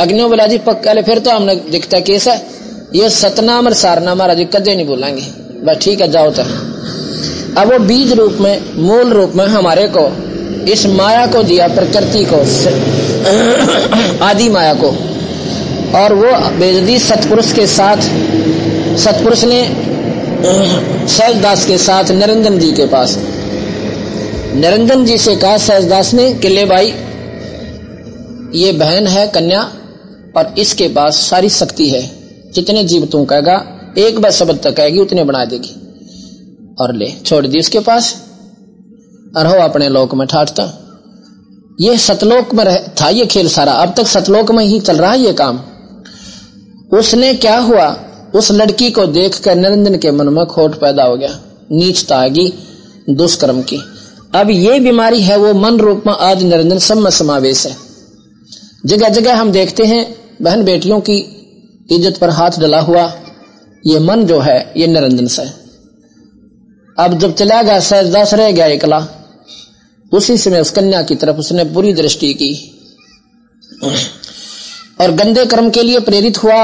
अग्नियों बोला जी पक्का ले, फिर तो हमने दिखता कैसा ये सतनाम और सारनाम महाराज जी कदे नहीं बोलेंगे, बस ठीक है जाओ। तक अब वो बीज रूप में मूल रूप में हमारे को इस माया को दिया, प्रकृति को आदि माया को, और वो बेजदी सतपुरुष के साथ, सतपुरुष ने सहजदास के साथ निरंजन जी के पास। निरंजन जी से कहा सहजदास ने कि ले भाई ये बहन है कन्या और इसके पास सारी शक्ति है, जितने जीव तू कहेगा एक बार शब्द तक कहेगी उतने बना देगी, और ले छोड़ दी उसके पास और हो अपने लोक में ठाठता। ये सतलोक में रह था ये खेल सारा, अब तक सतलोक में ही चल रहा है ये काम। उसने क्या हुआ, उस लड़की को देखकर निरंजन के मन में खोट पैदा हो गया, नीचता आ गई दुष्कर्म की। अब ये बीमारी है वो मन रूप में आज निरंजन सब में समावेश है। जगह जगह हम देखते हैं बहन बेटियों की इज्जत पर हाथ डला हुआ, ये मन जो है ये निरंजन से। अब जब चला गया सहजदास रह गया एकला, उसी समय उस कन्या की तरफ उसने बुरी दृष्टि की और गंदे कर्म के लिए प्रेरित हुआ।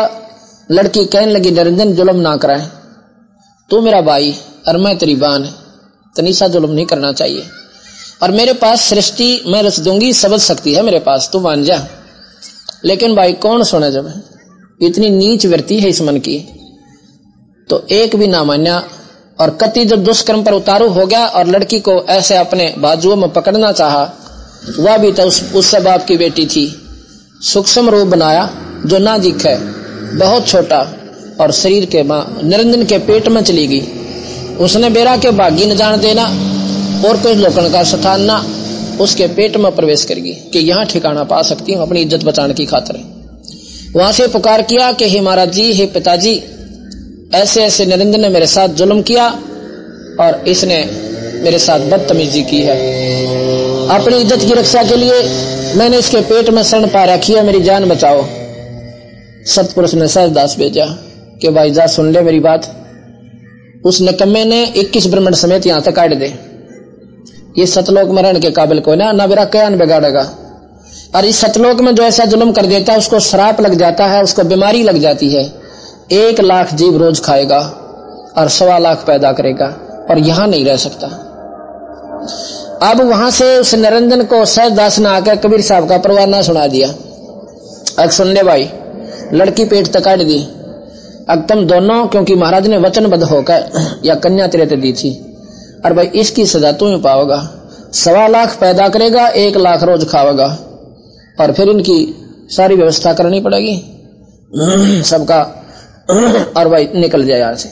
लड़की कहने लगी निरंजन जुल्म ना कराए, तू मेरा भाई और मैं तेरी बहन, तनिसा जुल्म नहीं करना चाहिए, और मेरे पास सृष्टि मैं रच दूंगी, समझ सकती है मेरे पास, तू मान जा। लेकिन भाई कौन सुने, जब इतनी नीच वृत्ति है इस मन की, तो एक भी ना मान्या और कति जब दुष्कर्म पर उतारू हो गया और लड़की को ऐसे अपने बाजुओं में पकड़ना चाहा, वह भी तो उससे बाप की बेटी थी, सूक्ष्म रूप बनाया जो ना दिखे, बहुत छोटा, और शरीर के निरंजन के पेट में चली गई। उसने बेरा के बागी न जान देना और कोई लोकन का स्थान ना, उसके पेट में प्रवेश करेगी कि यहाँ ठिकाना पा सकती हूँ अपनी इज्जत बचाने की खातिर। वहां से पुकार किया कि हे महाराज जी, हे पिताजी, ऐसे ऐसे निरंजन ने मेरे साथ जुल्म किया और इसने मेरे साथ बदतमीजी की है, अपनी इज्जत की रक्षा के लिए मैंने इसके पेट में शरण पा रखी है, मेरी जान बचाओ। सतपुरुष ने सहजदास भेजा कि भाई जा सुन ले मेरी बात, उस नकम्मे ने 21 ब्रह्मण समेत यहाँ तक काट दे, ये सतलोक में रहने के काबिल कोई ना, ना मेरा कयान बिगाड़ेगा। और इस सतलोक में जो ऐसा जुल्म कर देता है उसको श्राप लग जाता है, उसको बीमारी लग जाती है, 1 लाख जीव रोज खाएगा और 1.25 लाख पैदा करेगा और यहां नहीं रह सकता। अब वहां से उस निरंजन को सहजदास ने आकर कबीर साहब का परवाना सुना दिया, अब सुन ले भाई लड़की पेट तक काट दी, अब तुम दोनों, क्योंकि महाराज ने वचनबद्ध होकर या कन्या तेरे ते दी थी, और भाई इसकी सजा तू ही पाओगा, 1.25 लाख पैदा करेगा, 1 लाख रोज खावेगा, और फिर इनकी सारी व्यवस्था करनी पड़ेगी सबका, और भाई निकल जाए यहाँ से,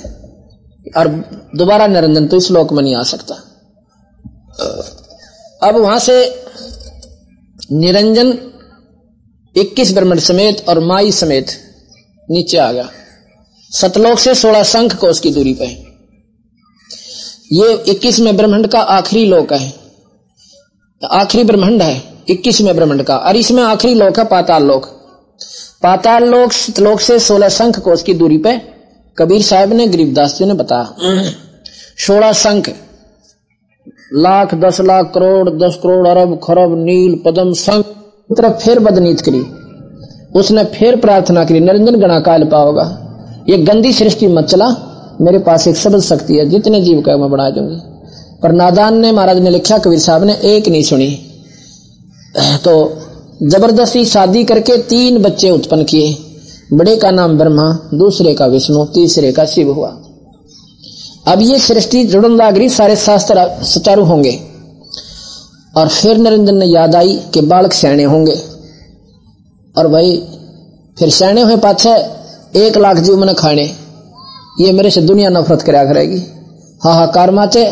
और दोबारा निरंजन तो इस लोक में नहीं आ सकता। अब वहां से निरंजन 21 ब्रह्मण समेत और माई समेत नीचे आ गया। सतलोक से 16 शंख कोष की दूरी पर है। ये 21वें ब्रह्मांड का आखिरी लोक है, आखिरी ब्रह्मांड है 21वें ब्रह्मांड का, और इसमें आखिरी लोक है पाताल लोक। पाताल लोक सतलोक से 16 शंख कोष की दूरी पे, कबीर साहब ने गरीबदास जी ने बताया 16 शंख, लाख 10 लाख करोड़ 10 करोड़ अरब खरब नील पदम शंख। तरफ फिर बदनीत करी, उसने फिर प्रार्थना करी, निरंजन गणा काल पाओगा, ये गंदी सृष्टि मत चला, मेरे पास एक सबल शक्ति है, जितने जीव का मैं बढ़ा दूंगी। पर नादान ने, महाराज ने लिखा, कबीर साहब ने एक नहीं सुनी, तो जबरदस्ती शादी करके 3 बच्चे उत्पन्न किए। बड़े का नाम ब्रह्मा, दूसरे का विष्णु, तीसरे का शिव हुआ। अब ये सृष्टि जुड़नदागरी सारे शास्त्र सुचारू होंगे। और फिर निरंजन ने याद आई कि बालक सैने होंगे, और भाई फिर सैने हुए पाछे 1 लाख जीव मैंने खाने, ये मेरे से दुनिया नफरत करा करेगी। हाहाकार माचे,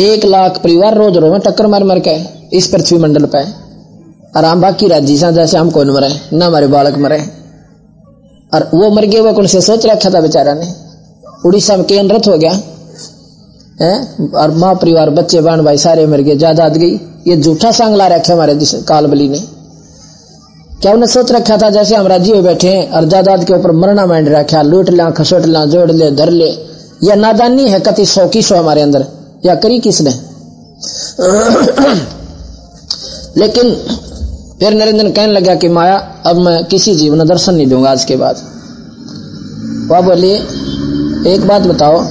1 लाख परिवार रोज रोज में टक्कर मार मर के इस पृथ्वी मंडल पे, और हम बाकी राजी सा जैसे हम कौन मरे ना, हमारे बालक मरे। और वो मर गए, वो कौन से सोच रखा था बेचारा ने, उड़ीसा में केन रथ हो गया है, और माँ परिवार बच्चे बहन भाई सारे मर गए, जायदाद गई। ये झूठा सांग ला रखे हमारे कालबली ने, क्या उन्हें सोच रखा था जैसे हम राजी हुए बैठे हैं, और जायदाद के ऊपर मरना माइंड रखा, लूट ला खसोट ला जोड़ ले धर ले। यह नादानी है कति सौ की सौ हमारे अंदर, या करी किसने। लेकिन फिर निरंजन कहने लगा कि माया, अब मैं किसी जीव ने दर्शन नहीं दूंगा आज के बाद। वह बोली, एक बात बताओ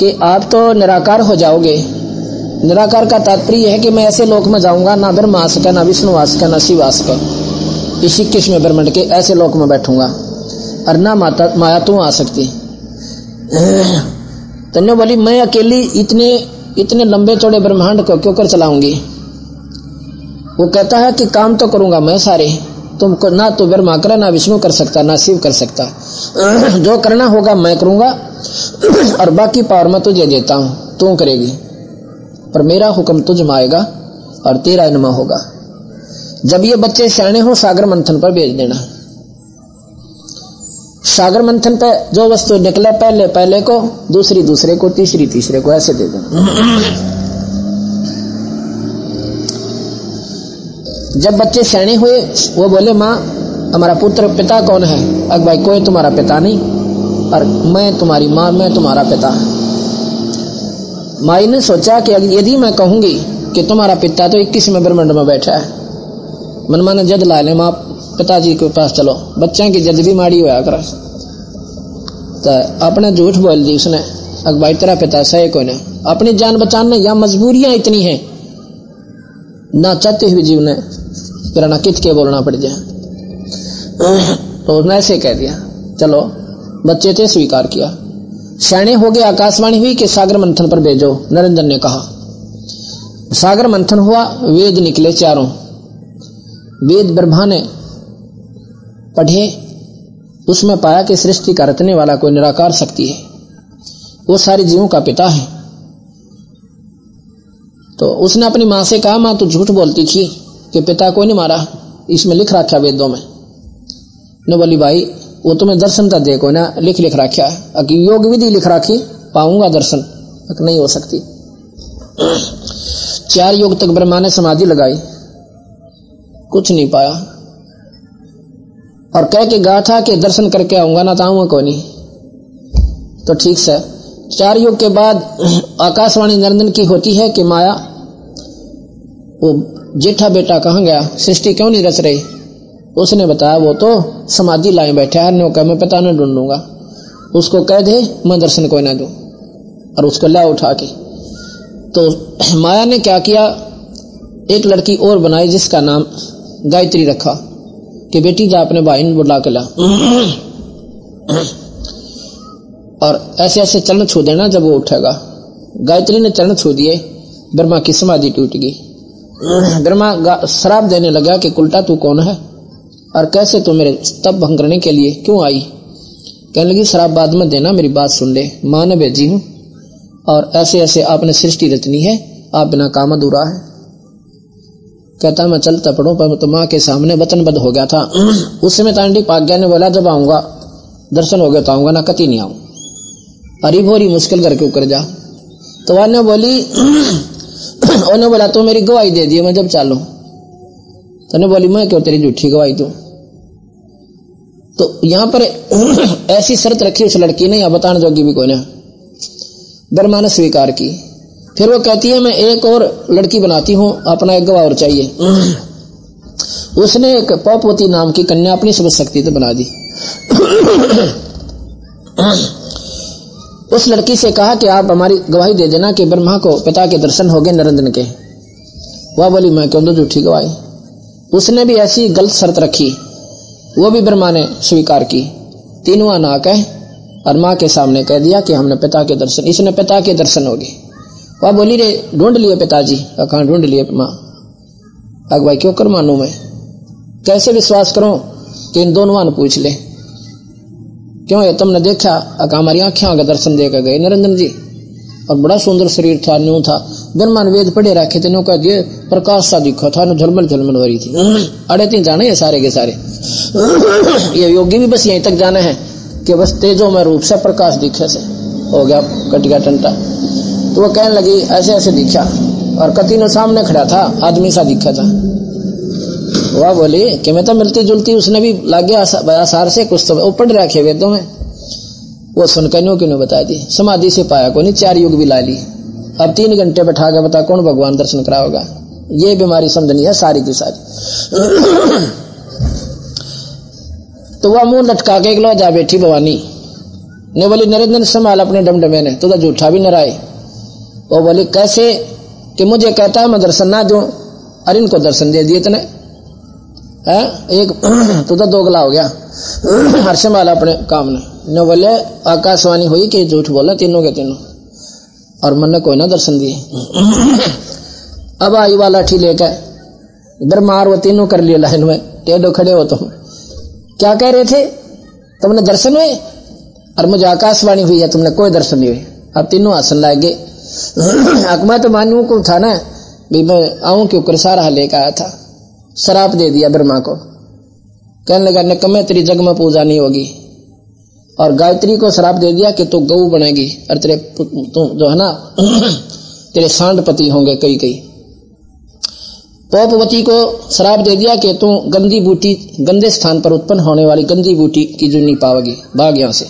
कि आप तो निराकार हो जाओगे। निराकार का तात्पर्य है कि मैं ऐसे लोक में जाऊंगा ना ब्रह्मा आ सके, ना विष्णु आ सके, ना शिव आ सके, इसी किस्म ब्रह्मांड के ऐसे लोक में बैठूंगा, और ना माता माया तू आ सकती। तन्ने बोली, मैं अकेली इतने लंबे चौड़े ब्रह्मांड को क्यों कर चलाऊंगी। वो कहता है कि काम तो करूंगा मैं सारे, तुमको ना तो ब्रह्मा करे, ना विष्णु कर सकता, ना शिव कर सकता, जो करना होगा मैं करूंगा, और बाकी पावर मैं तुझे देता हूं, तू करेगी, पर मेरा हुक्म तुझ में आएगा और तेरा इनमा होगा। जब ये बच्चे सियाने हो सागर मंथन पर भेज देना। सागर मंथन पर जो वस्तु निकले पहले पहले को, दूसरी दूसरे को, तीसरी तीसरे को, ऐसे दे देना। जब बच्चे सैने हुए, वो बोले, माँ हमारा पुत्र पिता कौन है। अग भाई, कोई तुम्हारा पिता नहीं, और मैं तुम्हारी माँ, मैं तुम्हारा पिता। माई ने सोचा कि यदि मैं कहूंगी कि तुम्हारा पिता तो 21वें ब्रह्मांड में बैठा है, मनमा ने जद ला ले, माँ पिताजी के पास चलो, बच्चे की जद भी माड़ी हुआ कर। अपने झूठ बोल दी उसने, अग भाई तेरा पिता सही कोई ने, अपनी जान बचाने या मजबूरियां इतनी है, ना चाहते हुए जीव ने किराना कित के बोलना पड़ जाए, तो उसने ऐसे कह दिया। चलो बच्चे थे, स्वीकार किया, सैने हो गए। आकाशवाणी हुई कि सागर मंथन पर भेजो। निरंजन ने कहा। सागर मंथन हुआ, वेद निकले चारों। वेद ब्रह्मा ने पढ़े, उसमें पाया कि सृष्टि का रचने वाला कोई निराकार शक्ति है, वो सारे जीवों का पिता है। तो उसने अपनी माँ से कहा, माँ तू झूठ बोलती थी कि पिता कोई नहीं मारा, इसमें लिख रखा वेदों में। न बोली, भाई वो तुम्हें दर्शन तो देखो ना, लिख रखा है, योग विधि लिख रखी, पाऊंगा दर्शन नहीं हो सकती। 4 युग तक ब्रह्मा ने समाधि लगाई, कुछ नहीं पाया, और कह के गा था कि दर्शन करके आऊंगा, ना तो आऊंगा कोई नहीं। तो ठीक से 4 युग के बाद आकाशवाणी निरंजन की होती है कि माया, वो जेठा बेटा कहाँ गया, सृष्टि क्यों नहीं रच रही। उसने बताया, वो तो समाधि लाए बैठा है, न्योका मैं पता नहीं ढूंढूंगा, उसको कह दे मैं दर्शन कोई ना दूं, और उसको ला उठा के। तो माया ने क्या किया, एक लड़की और बनाई जिसका नाम गायत्री रखा, कि बेटी जा अपने भाई ने बुला के ला, और ऐसे ऐसे चरण छू देना जब वो उठेगा। गायत्री ने चरण छू दिए, ब्रह्मा की समाधि टूट गई। ब्रह्मा श्राप देने लगा कि उल्टा तू कौन है, और कैसे तू मेरे तप भंग करने के लिए क्यों आई। कहने लगी, श्राप बाद में देना, मेरी बात सुन ले, माँ ने भेजी हूं, और ऐसे ऐसे आपने सृष्टि रचनी है, आप बिना काम अधूरा है। कहता मैं चलता पढ़ू, पर तो माँ के सामने वचनबद्ध हो गया था। उस समय तांडी पाग्या ने बोला, जब आऊंगा दर्शन हो गया तो आऊँगा, ना कति नहीं आऊँ। अरे भोरी मुश्किल करके उकर जा। तो वह बोली, उन्होंने बोला तो मेरी गवाही दे दी मैं जब चालू। तो उन्हें बोली मैं क्यों तेरी झूठी गवाही दूं। तो यहां पर ऐसी शर्त रखी उस लड़की ने, यहां बताने जोगी भी कोई ना। ब्रह्मा ने स्वीकार की। फिर वो कहती है मैं एक और लड़की बनाती हूं, अपना एक गवाह और चाहिए। उसने एक पार्वती नाम की कन्या अपनी समझ शक्ति से बना दी। उस लड़की से कहा कि आप हमारी गवाही दे देना कि ब्रह्मा को पिता के दर्शन हो गए निरंजन के। वह बोली मैं क्यों दो झूठी गवाही। उसने भी ऐसी गलत शर्त रखी, वो भी ब्रह्मा ने स्वीकार की। तीनवा ना कह और माँ के सामने कह दिया कि हमने पिता के दर्शन, इसने पिता के दर्शन हो गए। वह बोली रे ढूंढ लिए पिताजी। कहाँ ढूंढ लिए माँ, अगवाई क्यों कर मानू मैं, कैसे विश्वास करूं कि इन दोनों ने पूछ ले। क्यों ये तुमने देखा, अका हमारी आंखें आगे दर्शन देकर गए निरंजन जी, और बड़ा सुंदर शरीर था, न्यू था। ब्रह्मा ने वेद पढ़े रखे थे, न्यू का ये प्रकाश सा दिखा था, झलमल झलमल हो रही थी। अड़े तीन जाने ये सारे के सारे, ये योगी भी बस यहीं तक जाना है कि बस तेजो में रूप से प्रकाश दिखे से हो गया कट गया टंटा। तो वो कहने लगी ऐसे ऐसे दिखा, और कतीनों सामने खड़ा था, आदमी सा दिखा था। वह बोली कि मैं तो मिलती जुलती उसने भी लागे आसार से कुछ तो ऊपर रखे वेदों में। वो सुनकर न्यू क्यों बता दी, समाधि से पाया को नहीं, चार युग भी ला ली। अब 3 घंटे बैठा के बता कौन भगवान दर्शन कराओगा। ये बीमारी समझनी है सारी की सारी। तो वह मुंह लटका के लो जा बैठी भवानी ने बोली निरंजन संभाल अपने डमडमे ने, तो झूठा भी न राय। वो बोली कैसे कि मुझे कहता है मैं दर्शन ना दूं और इनको दर्शन दे दिए तने है, एक तो दोगला हो गया हर्षम वाला अपने काम ने। बोले आकाशवाणी हुई कि झूठ बोला तीनों के तीनों, और मन ने कोई ना दर्शन दिए। अब आई वाला लाठी लेकर ब्रह्मार वो तीनों कर लिए लाइन में टेढ़ो खड़े हो। तुम क्या कह रहे थे, तुमने दर्शन हुए और मुझे आकाशवाणी हुई है, तुमने कोई दर्शन नहीं हुए। अब तीनों आसन लाए गए। अकमा तो मानू को था ना भी मैं आऊं के ऊपर सारा लेकर आया था, शराप दे दिया ब्रह्मा को। कहने लगा निकम्मे तेरी जग में पूजा नहीं होगी, और गायत्री को शराप दे दिया कि तू गऊ बनेगी और तेरे तू जो है ना तेरे सांड पति होंगे कई कई। पौपवती को शराप दे दिया कि तू गंदी बूटी गंदे स्थान पर उत्पन्न होने वाली गंदी बूटी की जुन्नी पावगी, भाग यहां से।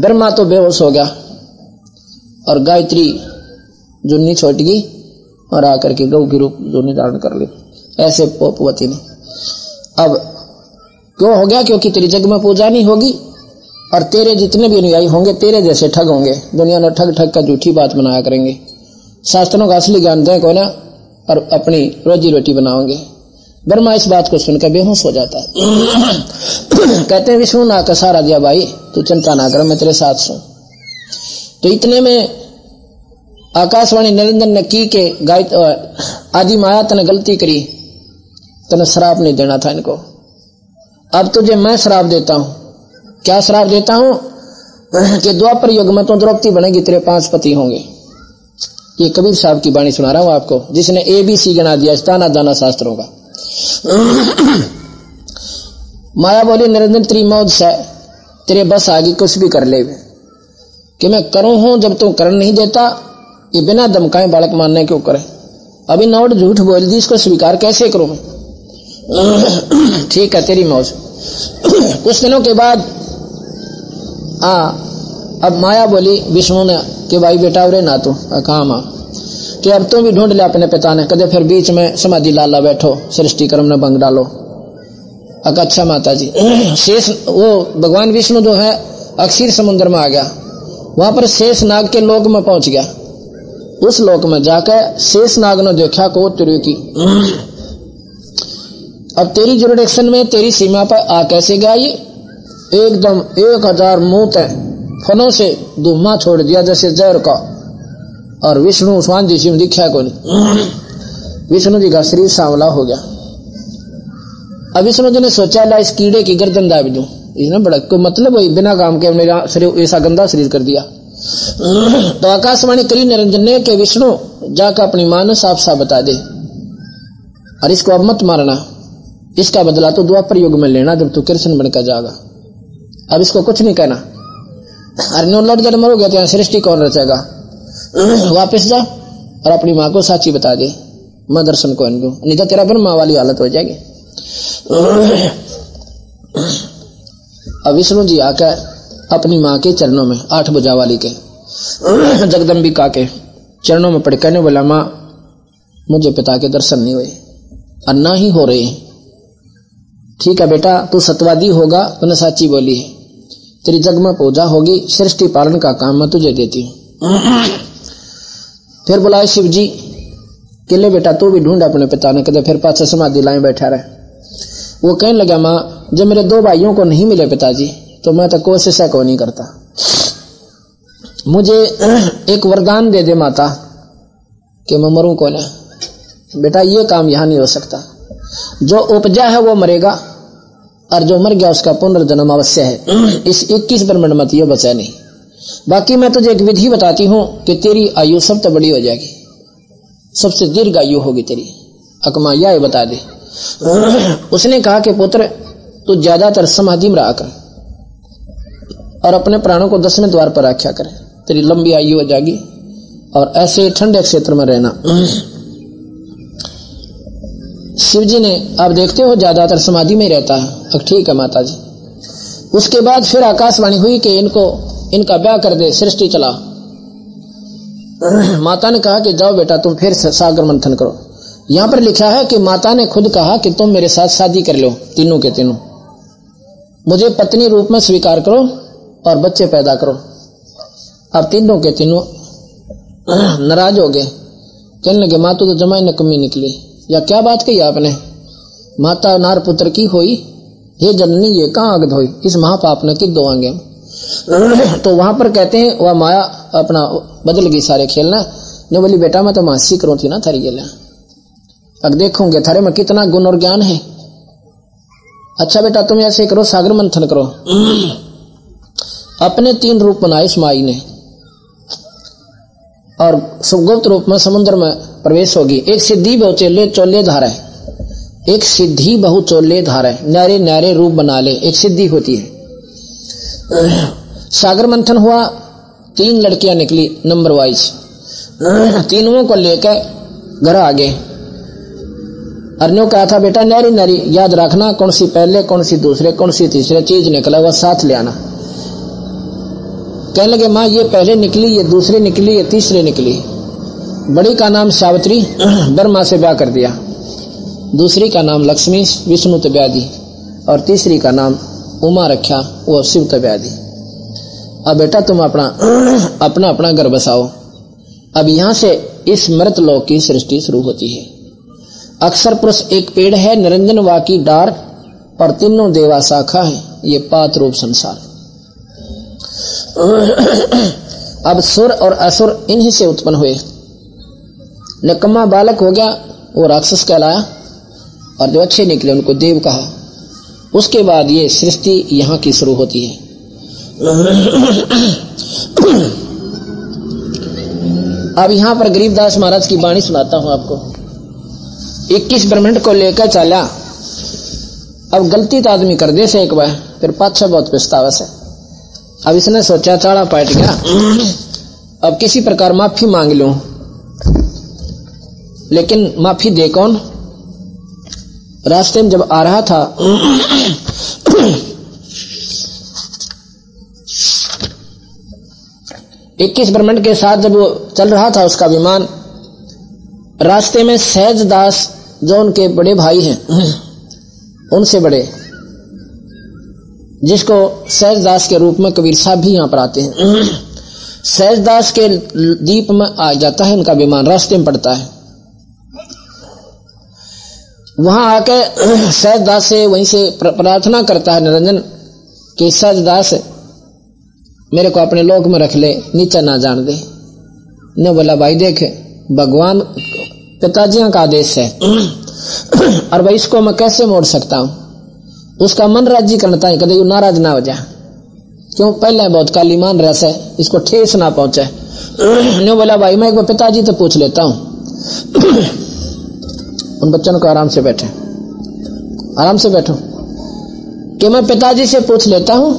ब्रह्मा तो बेहोश हो गया और गायत्री जुन्नी छोट गई और आकर के गऊ के रूप दोनों धारण कर ले। ऐसे पोपवती ने अब क्यों हो गया, क्योंकि तेरी जग में पूजा नहीं होगी और तेरे जितने भी अनुयायी होंगे तेरे जैसे ठग होंगे। दुनिया ने ठग ठग का झूठी बात बनाया करेंगे, शास्त्रों का असली ज्ञान दें कोई ना और अपनी रोजी रोटी बनाओगे। ब्रह्मा इस बात को सुनकर बेहोश हो जाता है। कहते हैं विष्णु ना का सहारा दिया भाई, तू चिंता ना कर मैं तेरे साथ हूं। तो इतने में आकाशवाणी निरंजन ने की के गाय आदि माया तने गलती करी, तने श्राप नहीं देना था इनको, अब तुझे मैं श्राप देता हूं। क्या श्राप देता हूं कि द्वापर युग में तो द्रौपदी बनेगी, तेरे 5 पति होंगे। ये कबीर साहब की वाणी सुना रहा हूं आपको, जिसने ABC गिना दिया ताना दाना शास्त्रों का। माया बोली निरंजन तेरी मौज है, तेरे बस आगे कुछ भी कर ले कि मैं करूं हूं, जब तू करण नहीं देता ये बिना दमकाए बालक मानने क्यों करे। अभी नौट झूठ बोल दी, इसको स्वीकार कैसे करूं मैं। ठीक है तेरी मौज। कुछ दिनों के बाद अब माया बोली विष्णु ने कि भाई बेटा उरे ना तू कहा मां कि अब तू भी ढूंढ ले अपने पिता ने, कदे फिर बीच में समाधि लाला बैठो सृष्टि कर्म ने भंग डालो। अच्छा माता जी। शेष वो भगवान विष्णु जो है अक्षीर समुद्र में आ गया, वहां पर शेष नाग के लोक में पहुंच गया। उस लोक में जाकर शेष नाग ने देखा को तुरु की अब तेरी जुरिडिक्शन में तेरी सीमा पर आ कैसे गया ये, एकदम 1000 मूत है फनों से धुआं छोड़ दिया जैसे जहर का। और विष्णु स्वांधी सिंह दिखा को नहीं, विष्णु जी का शरीर सांवला हो गया। अब विष्णु जी ने सोचा ला इस कीड़े की गर्दन दाब दूं, इसने बड़ा कोई मतलब हुई बिना काम के मेरा शरीर ऐसा गंदा शरीर कर दिया। तो आकाशवाणी करी निरंजन ने के विष्णु जाकर अपनी मां ने साफ साफ बता दे, और इसको अब मत मारना, इसका बदला तो द्वापर युग में लेना जब तू कृष्ण बनकर जाएगा। अब इसको कुछ नहीं कहना। अरे नो लट जब मरोगे तो यहाँ सृष्टि कौन रचेगा। वापस जा और अपनी माँ को साची बता दे, माँ दर्शन को इनको, नहीं तो तेरा ब्रह्मा वाली हालत हो जाएगी। अब विष्णु जी आकर अपनी माँ के चरणों में, आठ भुजा वाली के जगदम्बिका के चरणों में पड़ कहने बोला, माँ मुझे पिता के दर्शन नहीं हुए और ना ही हो रहे। ठीक है बेटा, तू सतवादी होगा, तूने साची बोली है, तेरी जग में पूजा होगी, सृष्टि पालन का काम मैं तुझे देती हूँ। फिर बोला, शिव जी के ले बेटा तू भी ढूंढ अपने पिता ने, कदे फिर पाछे समाधि लाए बैठा रहे। वो कहने लगा, माँ जब मेरे दो भाइयों को नहीं मिले पिताजी तो मैं तो कोशिश को नहीं करता, मुझे एक वरदान दे दे माता कि मैं मरूं को ना। बेटा ये काम यहाँ नहीं हो सकता, जो उपजा है वो मरेगा और जो मर गया उसका पुनर्जन्म अवश्य है। इस 21 ब्रह्मांड मत ये बचा नहीं। बाकी मैं तुझे एक विधि बताती हूँ कि तेरी आयु सब तो बड़ी हो जाएगी, सबसे दीर्घ आयु होगी तेरी, अकमा यह बता दे। उसने कहा कि पुत्र तू ज्यादातर समाधि में रहा कर और अपने प्राणों को 10वें द्वार पर रखा करे, तेरी लंबी आयु हो जाएगी और ऐसे ठंडे क्षेत्र में रहना। शिव जी ने आप देखते हो ज्यादातर समाधि में रहता है। ठीक है माता जी। उसके बाद फिर आकाशवाणी हुई कि इनको इनका ब्याह कर दे, सृष्टि चला। माता ने कहा कि जाओ बेटा तुम फिर सागर मंथन करो। यहाँ पर लिखा है कि माता ने खुद कहा कि तुम मेरे साथ शादी कर लो, तीनों के तीनों मुझे पत्नी रूप में स्वीकार करो और बच्चे पैदा करो। अब तीनों के तीनों नाराज हो गए, कहने लगे माता तो जमाई नकमी निकली, या क्या बात कही आपने, माता नार पुत्र की होई ये जननी, ये कहाँ आगत हुई, इस महापाप ने कि दो आगे। तो वहां पर कहते हैं वह माया अपना बदल गई सारे खेलना ने, बोली बेटा मैं तो मासी करूँ थी ना थारी गेला, अब देखोगे थारे में कितना गुण और ज्ञान है। अच्छा बेटा तुम ऐसे करो, सागर मंथन करो। अपने 3 रूप बनाए इस माई ने और सुगुप्त रूप में समुद्र में प्रवेश होगी। एक सिद्धि बहु चोले चोले धारा, एक सिद्धि बहु चोले धारा, न्यारे न्यारे रूप बना ले, एक सिद्धि होती है। सागर मंथन हुआ, 3 लड़कियां निकली नंबर वाइज, तीनों को लेकर घर आ गए। अर्नो कहा था बेटा न्यारी न्यारी याद रखना, कौन सी पहले कौन सी दूसरे कौन सी तीसरे चीज निकला वह साथ ले आना। कहने लगे माँ ये पहले निकली, ये दूसरी निकली, ये तीसरी निकली। बड़ी का नाम सावित्री, ब्रह्मा से ब्याह कर दिया। दूसरी का नाम लक्ष्मी, विष्णु तो ब्याह दी, और तीसरी का नाम उमा रखा, वो शिव तो ब्याह दी। अब बेटा तुम अपना अपना अपना घर बसाओ। अब यहाँ से इस मृत लोक की सृष्टि शुरू होती है। अक्षर पुरुष एक पेड़ है, निरंजन वा की डार और तीनों देवा शाखा है, ये 5 रूप संसार। अब सुर और असुर इन्हीं से उत्पन्न हुए। निकम्मा बालक हो गया वो राक्षस कहलाया, और जो अच्छे निकले उनको देव कहा। उसके बाद ये सृष्टि यहाँ की शुरू होती है। अब यहाँ पर गरीबदास महाराज की वाणी सुनाता हूँ आपको। 21 ब्रह्मांड को लेकर चला। अब गलती तो आदमी कर दे से एक बार, फिर पाछा बहुत पछतावा से। अब इसने सोचा चाड़ा पाट गया, अब किसी प्रकार माफी मांग लूं, लेकिन माफी दे कौन। रास्ते में जब आ रहा था इक्कीस ब्रह्मांड के साथ जब वो चल रहा था उसका विमान, रास्ते में सहजदास जो उनके बड़े भाई हैं, उनसे बड़े जिसको सहजदास के रूप में कबीर साहब भी यहाँ पर आते हैं, सहजदास के दीप में आ जाता है इनका विमान, रास्ते में पड़ता है। वहां आके सहजदास से वहीं से प्रार्थना करता है निरंजन कि सहजदास मेरे को अपने लोक में रख ले, नीचे ना जान दे। ने बोला भाई देख भगवान पिताजी का आदेश है और भाई इसको मैं कैसे मोड़ सकता हूँ, उसका मन राजी करता है, कदे नाराज ना हो जाए, क्यों पहले बहुत काली मान रहा है, इसको ठेस ना पहुंचे। ने बोला भाई मैं एक बार पिताजी तो पूछ लेता हूँ। उन बच्चों को आराम से बैठो कि मैं पिताजी से पूछ लेता हूँ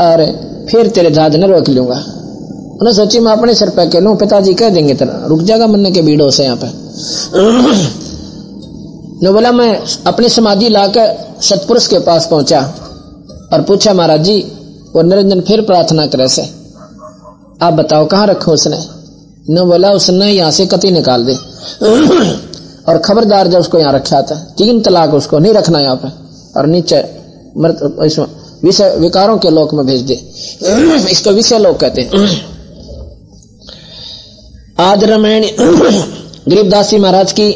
और फिर तेरे दाद न रोक लूंगा। उन्हें सच्ची मैं अपने सर पे कह लूं, पिताजी कह देंगे तेरा रुक जाएगा मरने के भीड़ से। यहाँ पर न बोला, मैं अपनी समाधि लाकर सतपुरुष के पास पहुंचा और पूछा, महाराज जी वो निरंजन फिर प्रार्थना करे से, आप बताओ कहाँ रखो उसने? न बोला, उसने यहाँ से कति निकाल दे और खबरदार जब उसको यहाँ रखा था 3 तलाक उसको नहीं रखना यहाँ पे, और नीचे विषय विकारों के लोक में भेज दे। इसको विषय लोक कहते हैं। आज रामायण गरीबदास जी महाराज की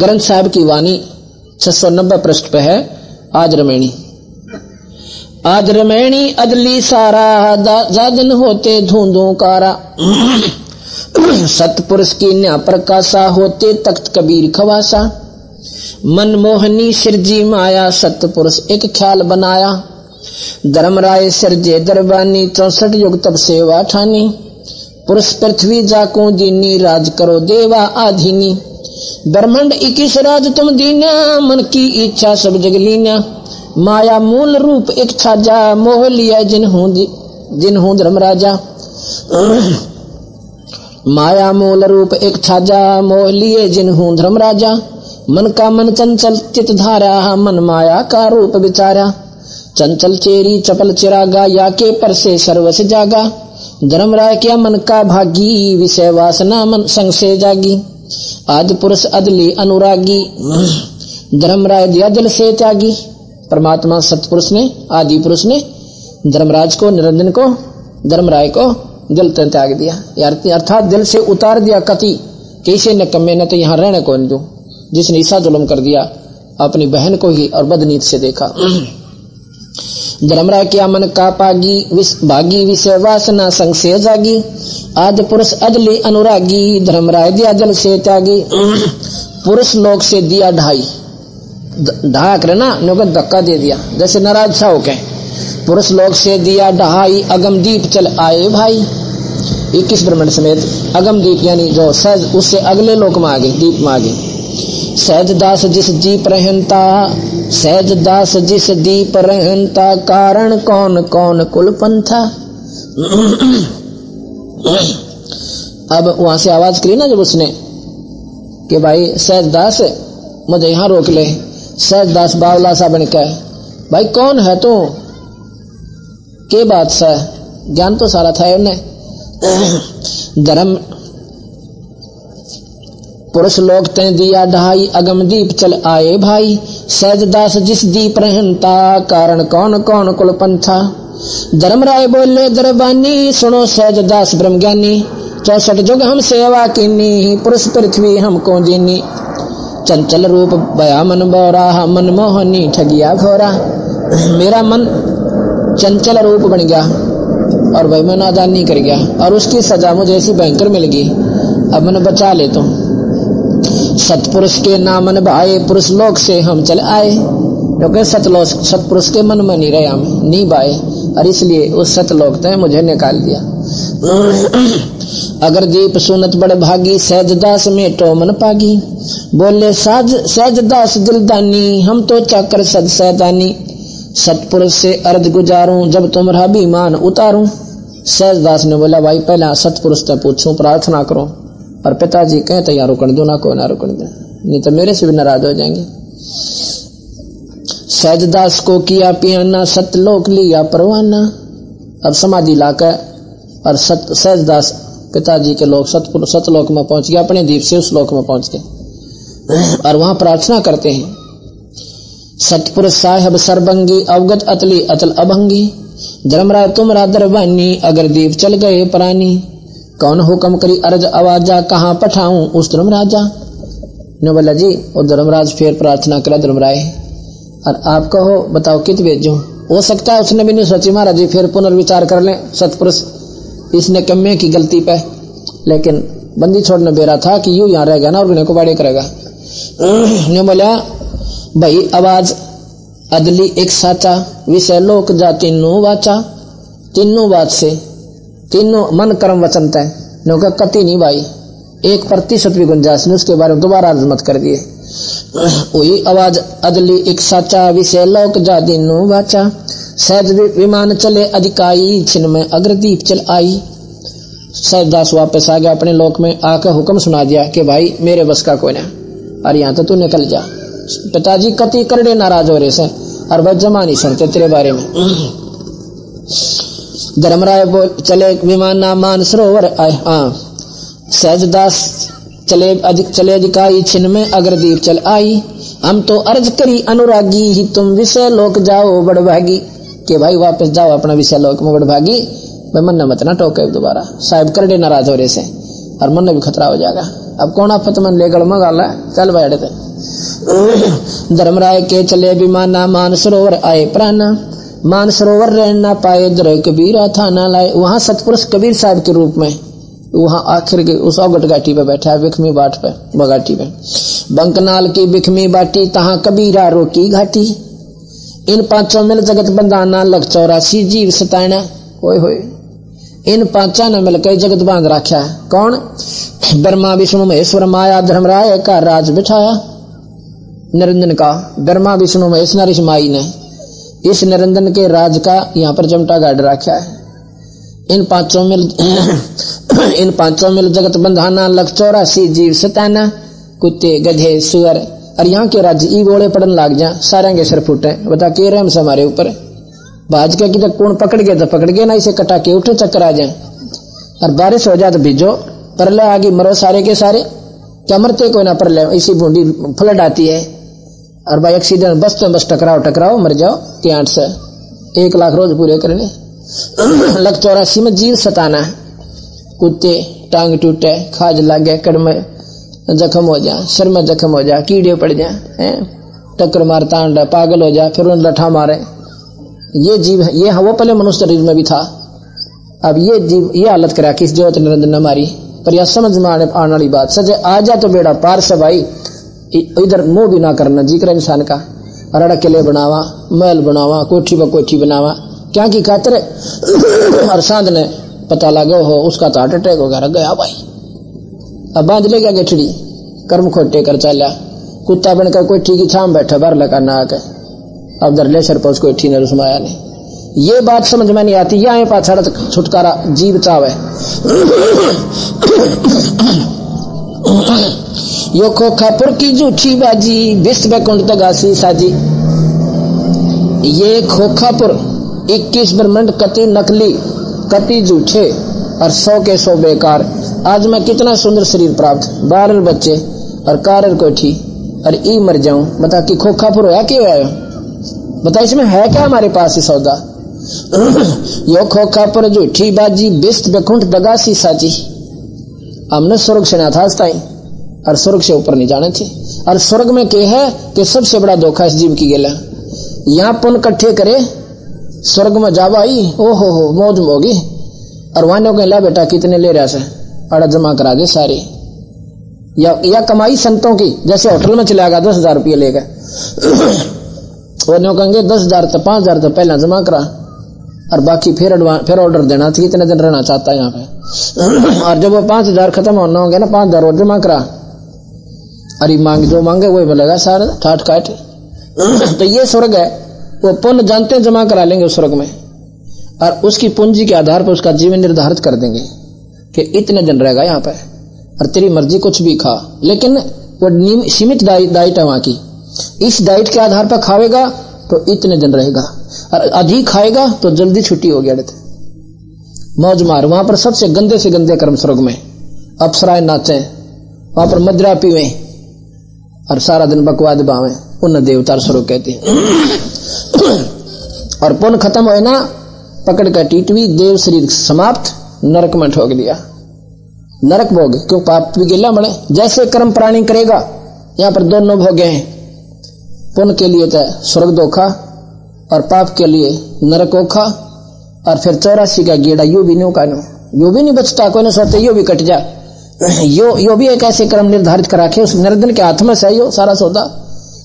ग्रंथ साहब की वाणी 690 पृष्ठ पे है। आज रामायणी अदली सारा जादन होते धूंधों कारा, सतपुरुष की न्या प्रकाशा होते तख्त कबीर खवासा, मनमोहनी सिरजी माया सतपुरुष एक ख्याल बनाया, धर्मराय सिरजे दरबानी 64 युग तब सेवा ठानी, पुरुष पृथ्वी जाको दीनी राज करो देवा आधीनी, ब्रह्मंड 21 राज तुम दीना मन की इच्छा सब जगलीना, माया मूल रूप एक छाजा मोह लिया जिन्हू धर्म राजा, माया मूल रूप एक छाजा मोह लिए जिन्हू धर्म राजा, मन का मन चंचल चित धारा मन माया का रूप बिचारा, चंचल चेरी चपल चिरागा या के पर से सर्वस जागा, धर्म राय क्या मन का भागी विषय वासना मन संग से जागी, आदि पुरुष अदली अनुरागी धर्म राय दिया दिल से त्यागी। परमात्मा सतपुरुष ने, आदि पुरुष ने धर्मराज को, निरंजन को, धर्मराय को दिल से त्याग दिया, अर्थात दिल से उतार दिया कति कैसे न कमे न तो यहाँ रहने को दूं, जिसने ईसा जुलम कर दिया अपनी बहन को ही और बदनीत से देखा। धर्मराय क्या मन का पागी भागी विषय वासना संग से जागी, आदि पुरुष अदली अनुरागी धर्मराय दिया दिल से त्यागी, पुरुष लोक से दिया ढाई ढाक ना नो धक्का दे दिया जैसे नाराज सा होके, पुरुष लोक से दिया ढहाई अगम दीप चल आए भाई, 21 ब्रह्मांड समेत अगम दीप यानी जो सहज उससे अगले लोक में आ गए, दीप में आ गए। सहजदास जिस दीप रहनता कारण कौन कौन कुलपंथा। अब वहां से आवाज करी ना जब उसने कि भाई सहजदास मुझे यहाँ रोक ले, सहजदास बावला सा बन के भाई कौन है तू, के बात सा ज्ञान तो सारा था उन्हें। धर्म पुरुष लोक ते दिया ढाई अगम दीप चल आए भाई, सहजदास जिस दीप रहनता कारण कौन कौन कुलपंथा, धर्म राय बोले दरबानी सुनो सहजदास ब्रह्मज्ञानी, 64 युग हम सेवा कीनी पुरुष पृथ्वी हमको जीनी, चंचल रूप बया मन बोरा मन मोहनी ठगिया घोरा। मेरा मन चंचल रूप बन गया और भाई मैं नादानी कर गया और उसकी सजा मुझे ऐसी भयंकर मिल गई, अब मैंने बचा ले तुम। सतपुरुष के नामन भाए पुरुष लोक से हम चल आए, क्योंकि सतलोक सतपुरुष के मन में नहीं रहे हम नहीं भाए, और इसलिए उस सतलोक ने मुझे निकाल दिया। अगर दीप सुनत बड़ भागी सहजदास में तो मन पागी, बोले सहजदास दिलदानी हम तो चाकर सद सहदानी, सतपुरुष से अर्ज गुजारूं जब तुम्हारा बीमान उतारूं। सहजदास ने बोला भाई पहला सतपुरुष से पूछूं प्रार्थना करूं, और पिताजी कहें तो यहाँ रुकन दो ना को ना रुकन दे, नहीं तो मेरे से भी नाराज हो जाएंगे। सहजदास को किया पियाना सतलोक लिया परवाना। अब समाधि लाकर और सहजदास पिताजी के लोक सतलोक में पहुंच गया, अपने दीप से उस लोक में पहुंच गए और वहां प्रार्थना करते हैं। सतपुरुष साहब सरबंगी अवगत अतली अतल अभंगी, धर्मराय तुमरा दरबानी अगर दीप चल गए प्राणी, कौन हुक्म करी अर्ज आवाजा कहाँ पठाऊं उस धर्मराजा। ने बोला जी और धर्मराज फिर प्रार्थना करा धर्मराय और आप कहो बताओ कित भेजो, हो सकता है उसने भी नहीं सोची महाराज जी फिर पुनर्विचार कर ले सतपुरुष इसने कम्मे की गलती पे, लेकिन बंदी छोड़ने बेरा था कि यूं यहाँ रह गया ना और बिना को बाड़े करेगा। ने बोला भाई आवाज अदली एक साचा विषय लोक जा तीनों वाचा, तीनों बात से तीनों मन कर्म वचन तय नौका कति नहीं भाई, 1% भी गुंजाइश नहीं, उसके बारे में दोबारा अर्ज मत कर दिए। वही आवाज अदली एक साचा विषय लोक जा तीनों वाचा, सहज विमान चले अधिकाई, छिन में अग्रदीप चल आई। सहजदास वापस आ गया अपने लोक में, आकर हुक्म सुना दिया कि भाई मेरे बस का कोई नहीं, और यहाँ तो तू निकल जा। पिताजी कति करड़े नाराज हो रहे से, और वह जमा नहीं सकते तेरे बारे में। धर्मराय बोल चले विमान ना मान सरोवर आए। हाँ, सहजदास चले अधिकाई, छिन में अग्रदीप चल आई। हम तो अर्ज करी अनुरागी, ही तुम विषय लोक जाओ बड़भागी। के भाई वापस जाओ अपना विषय लोक में बड़भागी, भाई मन मत ना टोके दोबारा, साहब करडे नाराज हो रहे से और मन भी खतरा हो जाएगा। अब कौन आफत मन ले गड़ मंगाला, चल भाई अड़ते। धर्मराय के चले विमाना मान सरोवर आए प्राणा, मान सरोवर रहन ना पाए दर कबीरा था ना लाए। वहां सतपुरुष कबीर साहब के रूप में वहाँ आखिर के उस अवगट घाटी पे बैठा है, बिखमी बाट पे बघाटी पे। बंकनाल की बिखमी बाटी तहां कबीरा रोकी घाटी, इन पांचों मिल जगत बंधाना लग चौरासी जीव सताना। होय होय, इन पांचों ने मिलकर जगत बांध रखा है। कौन? ब्रह्मा विष्णु महेश्वर माया धर्मराय का राज बिठाया। निरंजन का ब्रह्मा विष्णु महेश नरिश माई ने इस निरंजन के राज का यहाँ पर जमटा गाड़ रखा है। इन पांचों मिल जगत बंधाना लग चौरासी जीव सताना। कुत्ते गधे सुअर और यहाँ के राज्य ई गोड़े पड़न लाग जा, सारे के सर फूटे। बता के रहम से हमारे ऊपर भाज के कि कौन पकड़ के ना इसे कटा के उठे चक्कर आ जाए। और बारिश हो जाए तो भिजो, परलय आगे मरो सारे के सारे, क्या मरते कोई ना परलय। इसी बूंदी फ्लड आती है और भाई एक्सीडेंट बस तो बस टकराओ मर जाओ। के 8 से 1 लाख रोज पूरे करने लग चौरासी में जीव सताना। कुत्ते टांग टूटे, खाज लागे, कड़मे जख्म हो जा, सिर में जख्म हो जा, कीड़े पड़ जा, टक्कर मारता अंडा पागल हो जा, फिर उन लठा मारे। ये जीव है, ये वो पहले मनुष्य शरीर में भी था। अब ये जीव ये हालत करा कि ज्योति निरंजन मारी। पर यह समझ में आने वाली बात सच, आ जा तो बेड़ा पार से भाई, इधर मुंह भी ना करना जिक्र इंसान का। और किले बनावा, महल बनावा, कोठी ब कोठी बनावा, क्या की खातर। और सांध ने पता लगा हो उसका तो हार्ट अटैक हो गया भाई। अब बांध ले गया गेठड़ी, कर्म खोटे कर चला। कुत्ता बनकर कोठी की छाम बैठा बार लगा नाक। अब दरले सर पर कोठी ने रुसमाया ने। ये बात समझ में नहीं आती, यहाँ पाछड़ छुटकारा जीव चावे। यो खोखापुर की झूठी बाजी, विश्व कुंड तगासी साजी। ये खोखापुर 21 ब्रह्मांड कति नकली, कति झूठे और 100 के 100 बेकार। आज मैं कितना सुंदर शरीर प्राप्त, 12 बच्चे और कार कोठी, और ई मर जाऊं। बता कि खोखापुर होया क्यों आयो? बता इसमें है क्या हमारे पास ही सौदा। यो खोखापुर झूठी बाजी, बिस्त बेखुंट दगासी साजी। हमने स्वर्ग से ना था ताई, और स्वर्ग से ऊपर नहीं जाने थे। और स्वर्ग में के है कि सबसे बड़ा धोखा इस जीव की गेला। यहाँ पुन कट्ठे करे, स्वर्ग में जावा आई, ओहो हो मौज होगी। और वहां कह ला बेटा कितने ले रहा से, अड़ा जमा करा दे सारी। या कमाई संतों की, जैसे होटल में चला गया 10,000 रुपये ले गए, वो कहेंगे 10,000 तो 5,000 तो पहला जमा करा, और बाकी फिर ऑर्डर देना था कितने दिन रहना चाहता है यहाँ पे। और जब वो 5,000 खत्म होना होंगे ना, 5,000 और जमा करा, अरे मांग जो मांगे वही मिलेगा सारा ठाट काट। तो ये स्वर्ग है, वो पुण्य जानते जमा करा लेंगे उस स्वर्ग में, और उसकी पूंजी के आधार पर उसका जीवन निर्धारित कर देंगे कि इतने दिन रहेगा यहाँ पर, और तेरी मर्जी कुछ भी खा। लेकिन वो सीमित डाइट है वहां की, इस डाइट के आधार पर खावेगा तो इतने दिन रहेगा, और अधिक खाएगा तो जल्दी छुट्टी होगी। अड़ते मौज मार, वहां पर सबसे गंदे से गंदे कर्म स्वर्ग में। अप्सराएं नाचे वहां पर, मदरा पीवे और सारा दिन बकवाद बावे, उन देवतार स्वरूप कहते हैं। और पुण्य खत्म हो ना, पकड़ का टीटवी देव शरीर समाप्त, नरक में ठोक दिया, नरक भोग। क्यों? पाप भी गिला बने, जैसे कर्म प्राणी करेगा यहाँ पर दोनों भोगे हैं। पुण्य के लिए तो स्वर्ग धोखा, और पाप के लिए नरक ओखा। और फिर 84 का गेड़ा यू भी नहीं कानू, यू भी नहीं बचता, कोई नहीं सोचते यो भी कट जा। यो भी एक ऐसे कर्म निर्धारित करा के उस निर्धन के हाथ में सही हो सारा सौदा।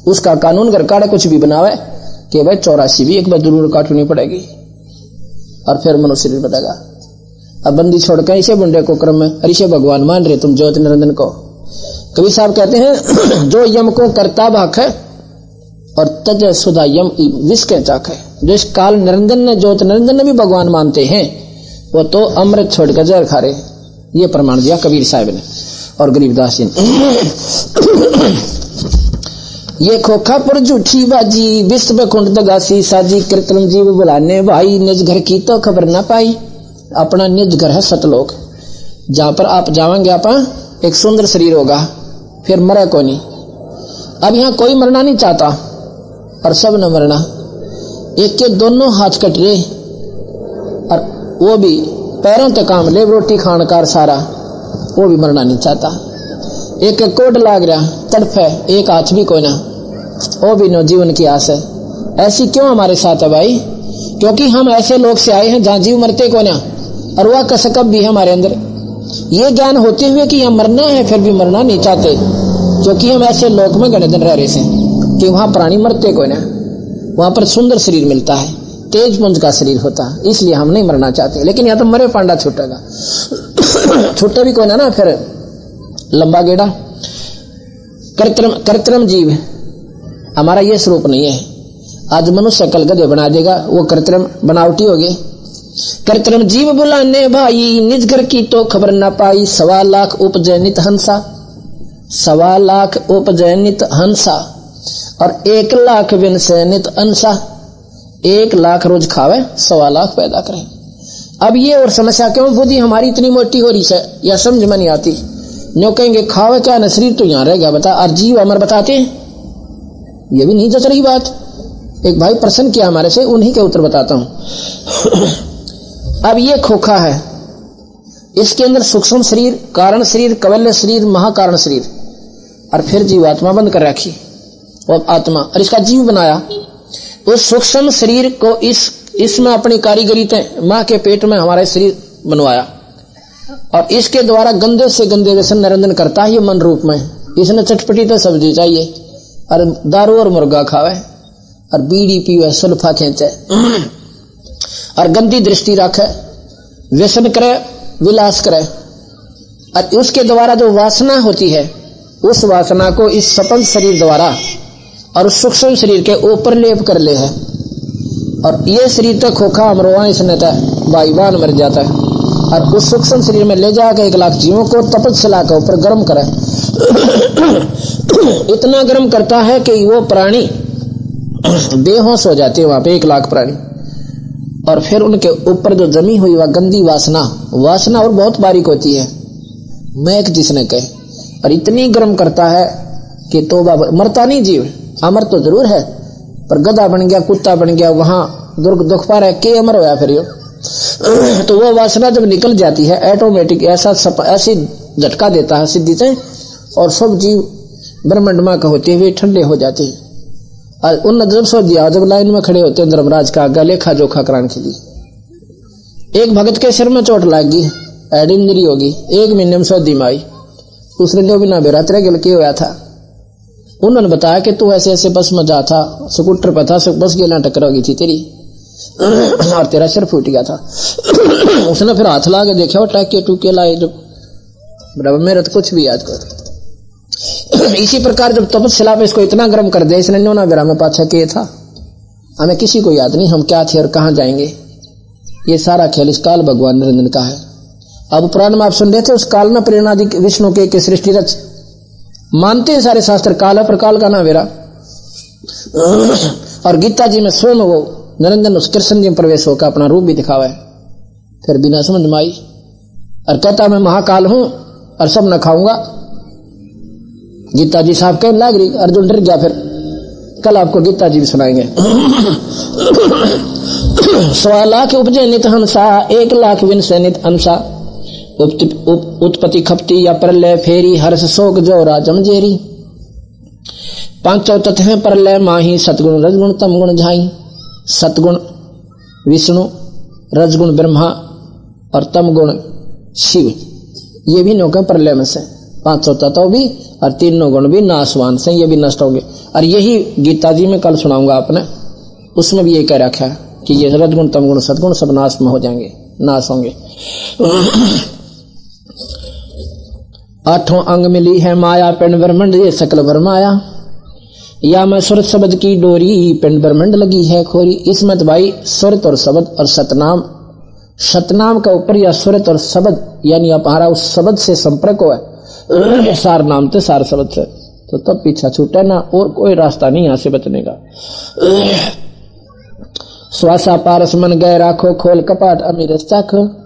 उसका कानून गरकाड़ा कुछ भी बनावे कि भाई 84 भी एक बार जरूर काटनी पड़ेगी, और फिर मनुष्य शरीर बनेगा। अब बंदी छोड़कर इसे बंदे को कर्म में, अरे इसे भगवान मान रहे तुम ज्योति निरंजन को। कबीर साहब कहते हैं जो यम को करता भाग है और तज सुधा यम जिसके चाक है, जो इस काल निरंजन ने, ज्योति निरंजन ने भी भगवान मानते हैं, वो तो अमृत छोड़कर जहर खा रहे। ये प्रमाण दिया कबीर साहब ने और गरीबदास जी ने। ये खोखा पर झूठी बाजी, विश्व कुंड तगासी साजी, कृत्रिम जीव बुलाने भाई, निज घर की तो खबर ना पाई। अपना निज घर है सतलोक, जहां पर आप जावेंगे आप एक सुंदर शरीर होगा, फिर मरे को नहीं। अब यहाँ कोई मरना नहीं चाहता और सब न मरना, एक के दोनों हाथ कट रहे और वो भी पैरों तक काम ले, रोटी खान कार सारा, वो भी मरना नहीं चाहता। एक कोट लाग रहा तड़फे, एक हाथ भी कोई ना, वो भी नो जीवन की आस है। ऐसी क्यों हमारे साथ है भाई? क्योंकि हम ऐसे लोग से आए हैं जहां जीव मरते को ना, और वह कसकब भी है हमारे अंदर। ये ज्ञान होते हुए कि हम मरना है फिर भी मरना नहीं चाहते, क्योंकि हम ऐसे लोक में गणित रह रहे हैं कि वहां प्राणी मरते कोई ना, वहां पर सुंदर शरीर मिलता है, तेज पुंज का शरीर होता है, इसलिए हम नहीं मरना चाहते। लेकिन यहाँ तो मरे पांडा छूटेगा, छूटे भी कोई ना, फिर लंबा गेड़ा। कृत्रिम जीव हमारा ये स्वरूप नहीं है। आज मनुष्य कल गधे बना देगा, वो कृत्रिम बनावटी हो गए। कृत्रिम जीव बुलाने भाई, निज घर की तो खबर ना पाई। 1.25 लाख उपजनित हंसा, 1.25 लाख उपजनित हंसा, और 1 लाख विनसैनित अंसा। 1 लाख रोज खावे, 1.25 लाख पैदा करे। अब ये और समस्या क्यों बुद्धि हमारी इतनी मोटी हो रही है, या समझ में नहीं आती। न्यो कहेंगे खावे क्या न, शरीर तो यहाँ रह गया बता, और जीव अमर बताते ये भी नहीं जच रही बात। एक भाई प्रश्न किया हमारे से, उन्हीं के उत्तर बताता हूं। अब ये खोखा है, इसके अंदर सूक्ष्म शरीर, कारण शरीर, कवल्य शरीर, महाकारण शरीर, और फिर जीवात्मा बंद कर रखी, और आत्मा और इसका जीव बनाया। उस सूक्ष्म शरीर को इसमें अपनी कारीगरी थे, मां के पेट में हमारा शरीर बनवाया, और इसके द्वारा गंदे से गंदे व्यसन निरंजन करता है ये मन रूप में। इसने चटपटी तो सब्जी चाहिए, और दारू और मुर्गा खावे, और बीड़ी पीवे, सुल्फा खेचे, और गंदी दृष्टि रखे, व्यसन करे, विलास करे, और उसके द्वारा जो वासना होती है, उस वासना को इस सपन शरीर द्वारा और उस सूक्ष्म शरीर के ऊपर लेप कर ले है। और ये शरीर तो खोखा अमरोहा, इसने तो वाईवान मर जाता है। और उस सूक्ष्म शरीर में ले जाकर 1 लाख जीवों को तपस्या के ऊपर गर्म करे। इतना गर्म करता है कि वो प्राणी बेहोश हो जाते हैं वहां पे, 1 लाख प्राणी। और फिर उनके ऊपर जो जमी हुई वह गंदी वासना, वासना और बहुत बारीक होती है, महक जिसने कहे, और इतनी गर्म करता है कि तौबा, मरता नहीं जीव, अमर तो जरूर है, पर गधा बन गया, कुत्ता बन गया, वहां दुख पा रहा है के अमर होया। फिर यो तो वो वासना जब निकल जाती है ऑटोमेटिक ऐसी झटका देता है सिद्धि से, और सब जीव ब्रह्मांडमा के होते हुए ठंडे हो जाते हैं। उन नजब सो दिया, जब लाइन में खड़े होते हैं धर्मराज का आगा लेखा जोखा कराने के लिए। एक भगत के सिर में चोट लागी, हेड इंजरी होगी, 1 महीने में 100 दिन आई। दूसरे जो बिना बेरा तेरे गल के होया था, उन्होंने बताया कि तू ऐसे ऐसे बस में जा था, स्कूटर पर था, बस गेला टक्कर हो गई थी तेरी और तेरा सिर फूट गया था। उसने फिर हाथ ला के देखा, वो टाके टूके लाए जो बराबर, मेरा तो कुछ भी याद कर। इसी प्रकार जब तपस्या पे इसको इतना गर्म कर दे, इसने नोना बेरा में पाछा किया था, हमें किसी को याद नहीं हम क्या थे और कहाँ जाएंगे। ये सारा खेल इस काल भगवान निरंजन का है। अब पुराण में आप सुन रहे थे, उस काल में प्रेरणा दी विष्णु के सृष्टि रच, मानते हैं सारे शास्त्र काल है, पर काल का ना बेरा। और गीता जी में स्वयं वो निरंजन उस कृष्ण जी में प्रवेश होकर अपना रूप भी दिखावा है, फिर बिना समझ में आई, और कहता मैं महाकाल हूं और सब न खाऊंगा। गीता जी साहब कह नागरिक, अर्जुन डर गया। फिर कल आपको गीता जी भी सुनाएंगे। 1.25 लाख उपजनित हंसा, 1 लाख विनसैनित अंसा। उत्पत्ति खपती या परलय फेरी, हर्ष शोक जो राजम जेरी। 5 तत्व हैं परलय माही, सतगुण रजगुण तमगुण झाई। सतगुण विष्णु, रजगुण ब्रह्मा, और तमगुण शिव, ये भी नौका परलय में से। 5 तत्व भी और 3 गुण भी नाशवान से, ये भी नष्ट होंगे। और यही गीता जी में कल सुनाऊंगा आपने, उसमें भी ये कह रखा है कि ये रजगुण तमगुण सदगुण सब नाश में हो जाएंगे, नाश होंगे। 8 अंग मिली है माया, पिंड ब्रह्मांड ये सकल भरमाया। या मैं सुरत शब्द की डोरी पिंड ब्रह्मंड लगी है खोरी। इसमत भाई सुरत और शब्द और सतनाम, सतनाम का ऊपर या सुरत और शब्द यानी हमारा उस शब्द से संपर्क हो है, सार नाम थे सार शब्द से, तो तब पीछा छूटे ना, और कोई रास्ता नहीं यहां से बचने का। श्वासा पारस मन गए राखो खोल कपाट अमीर चाखो,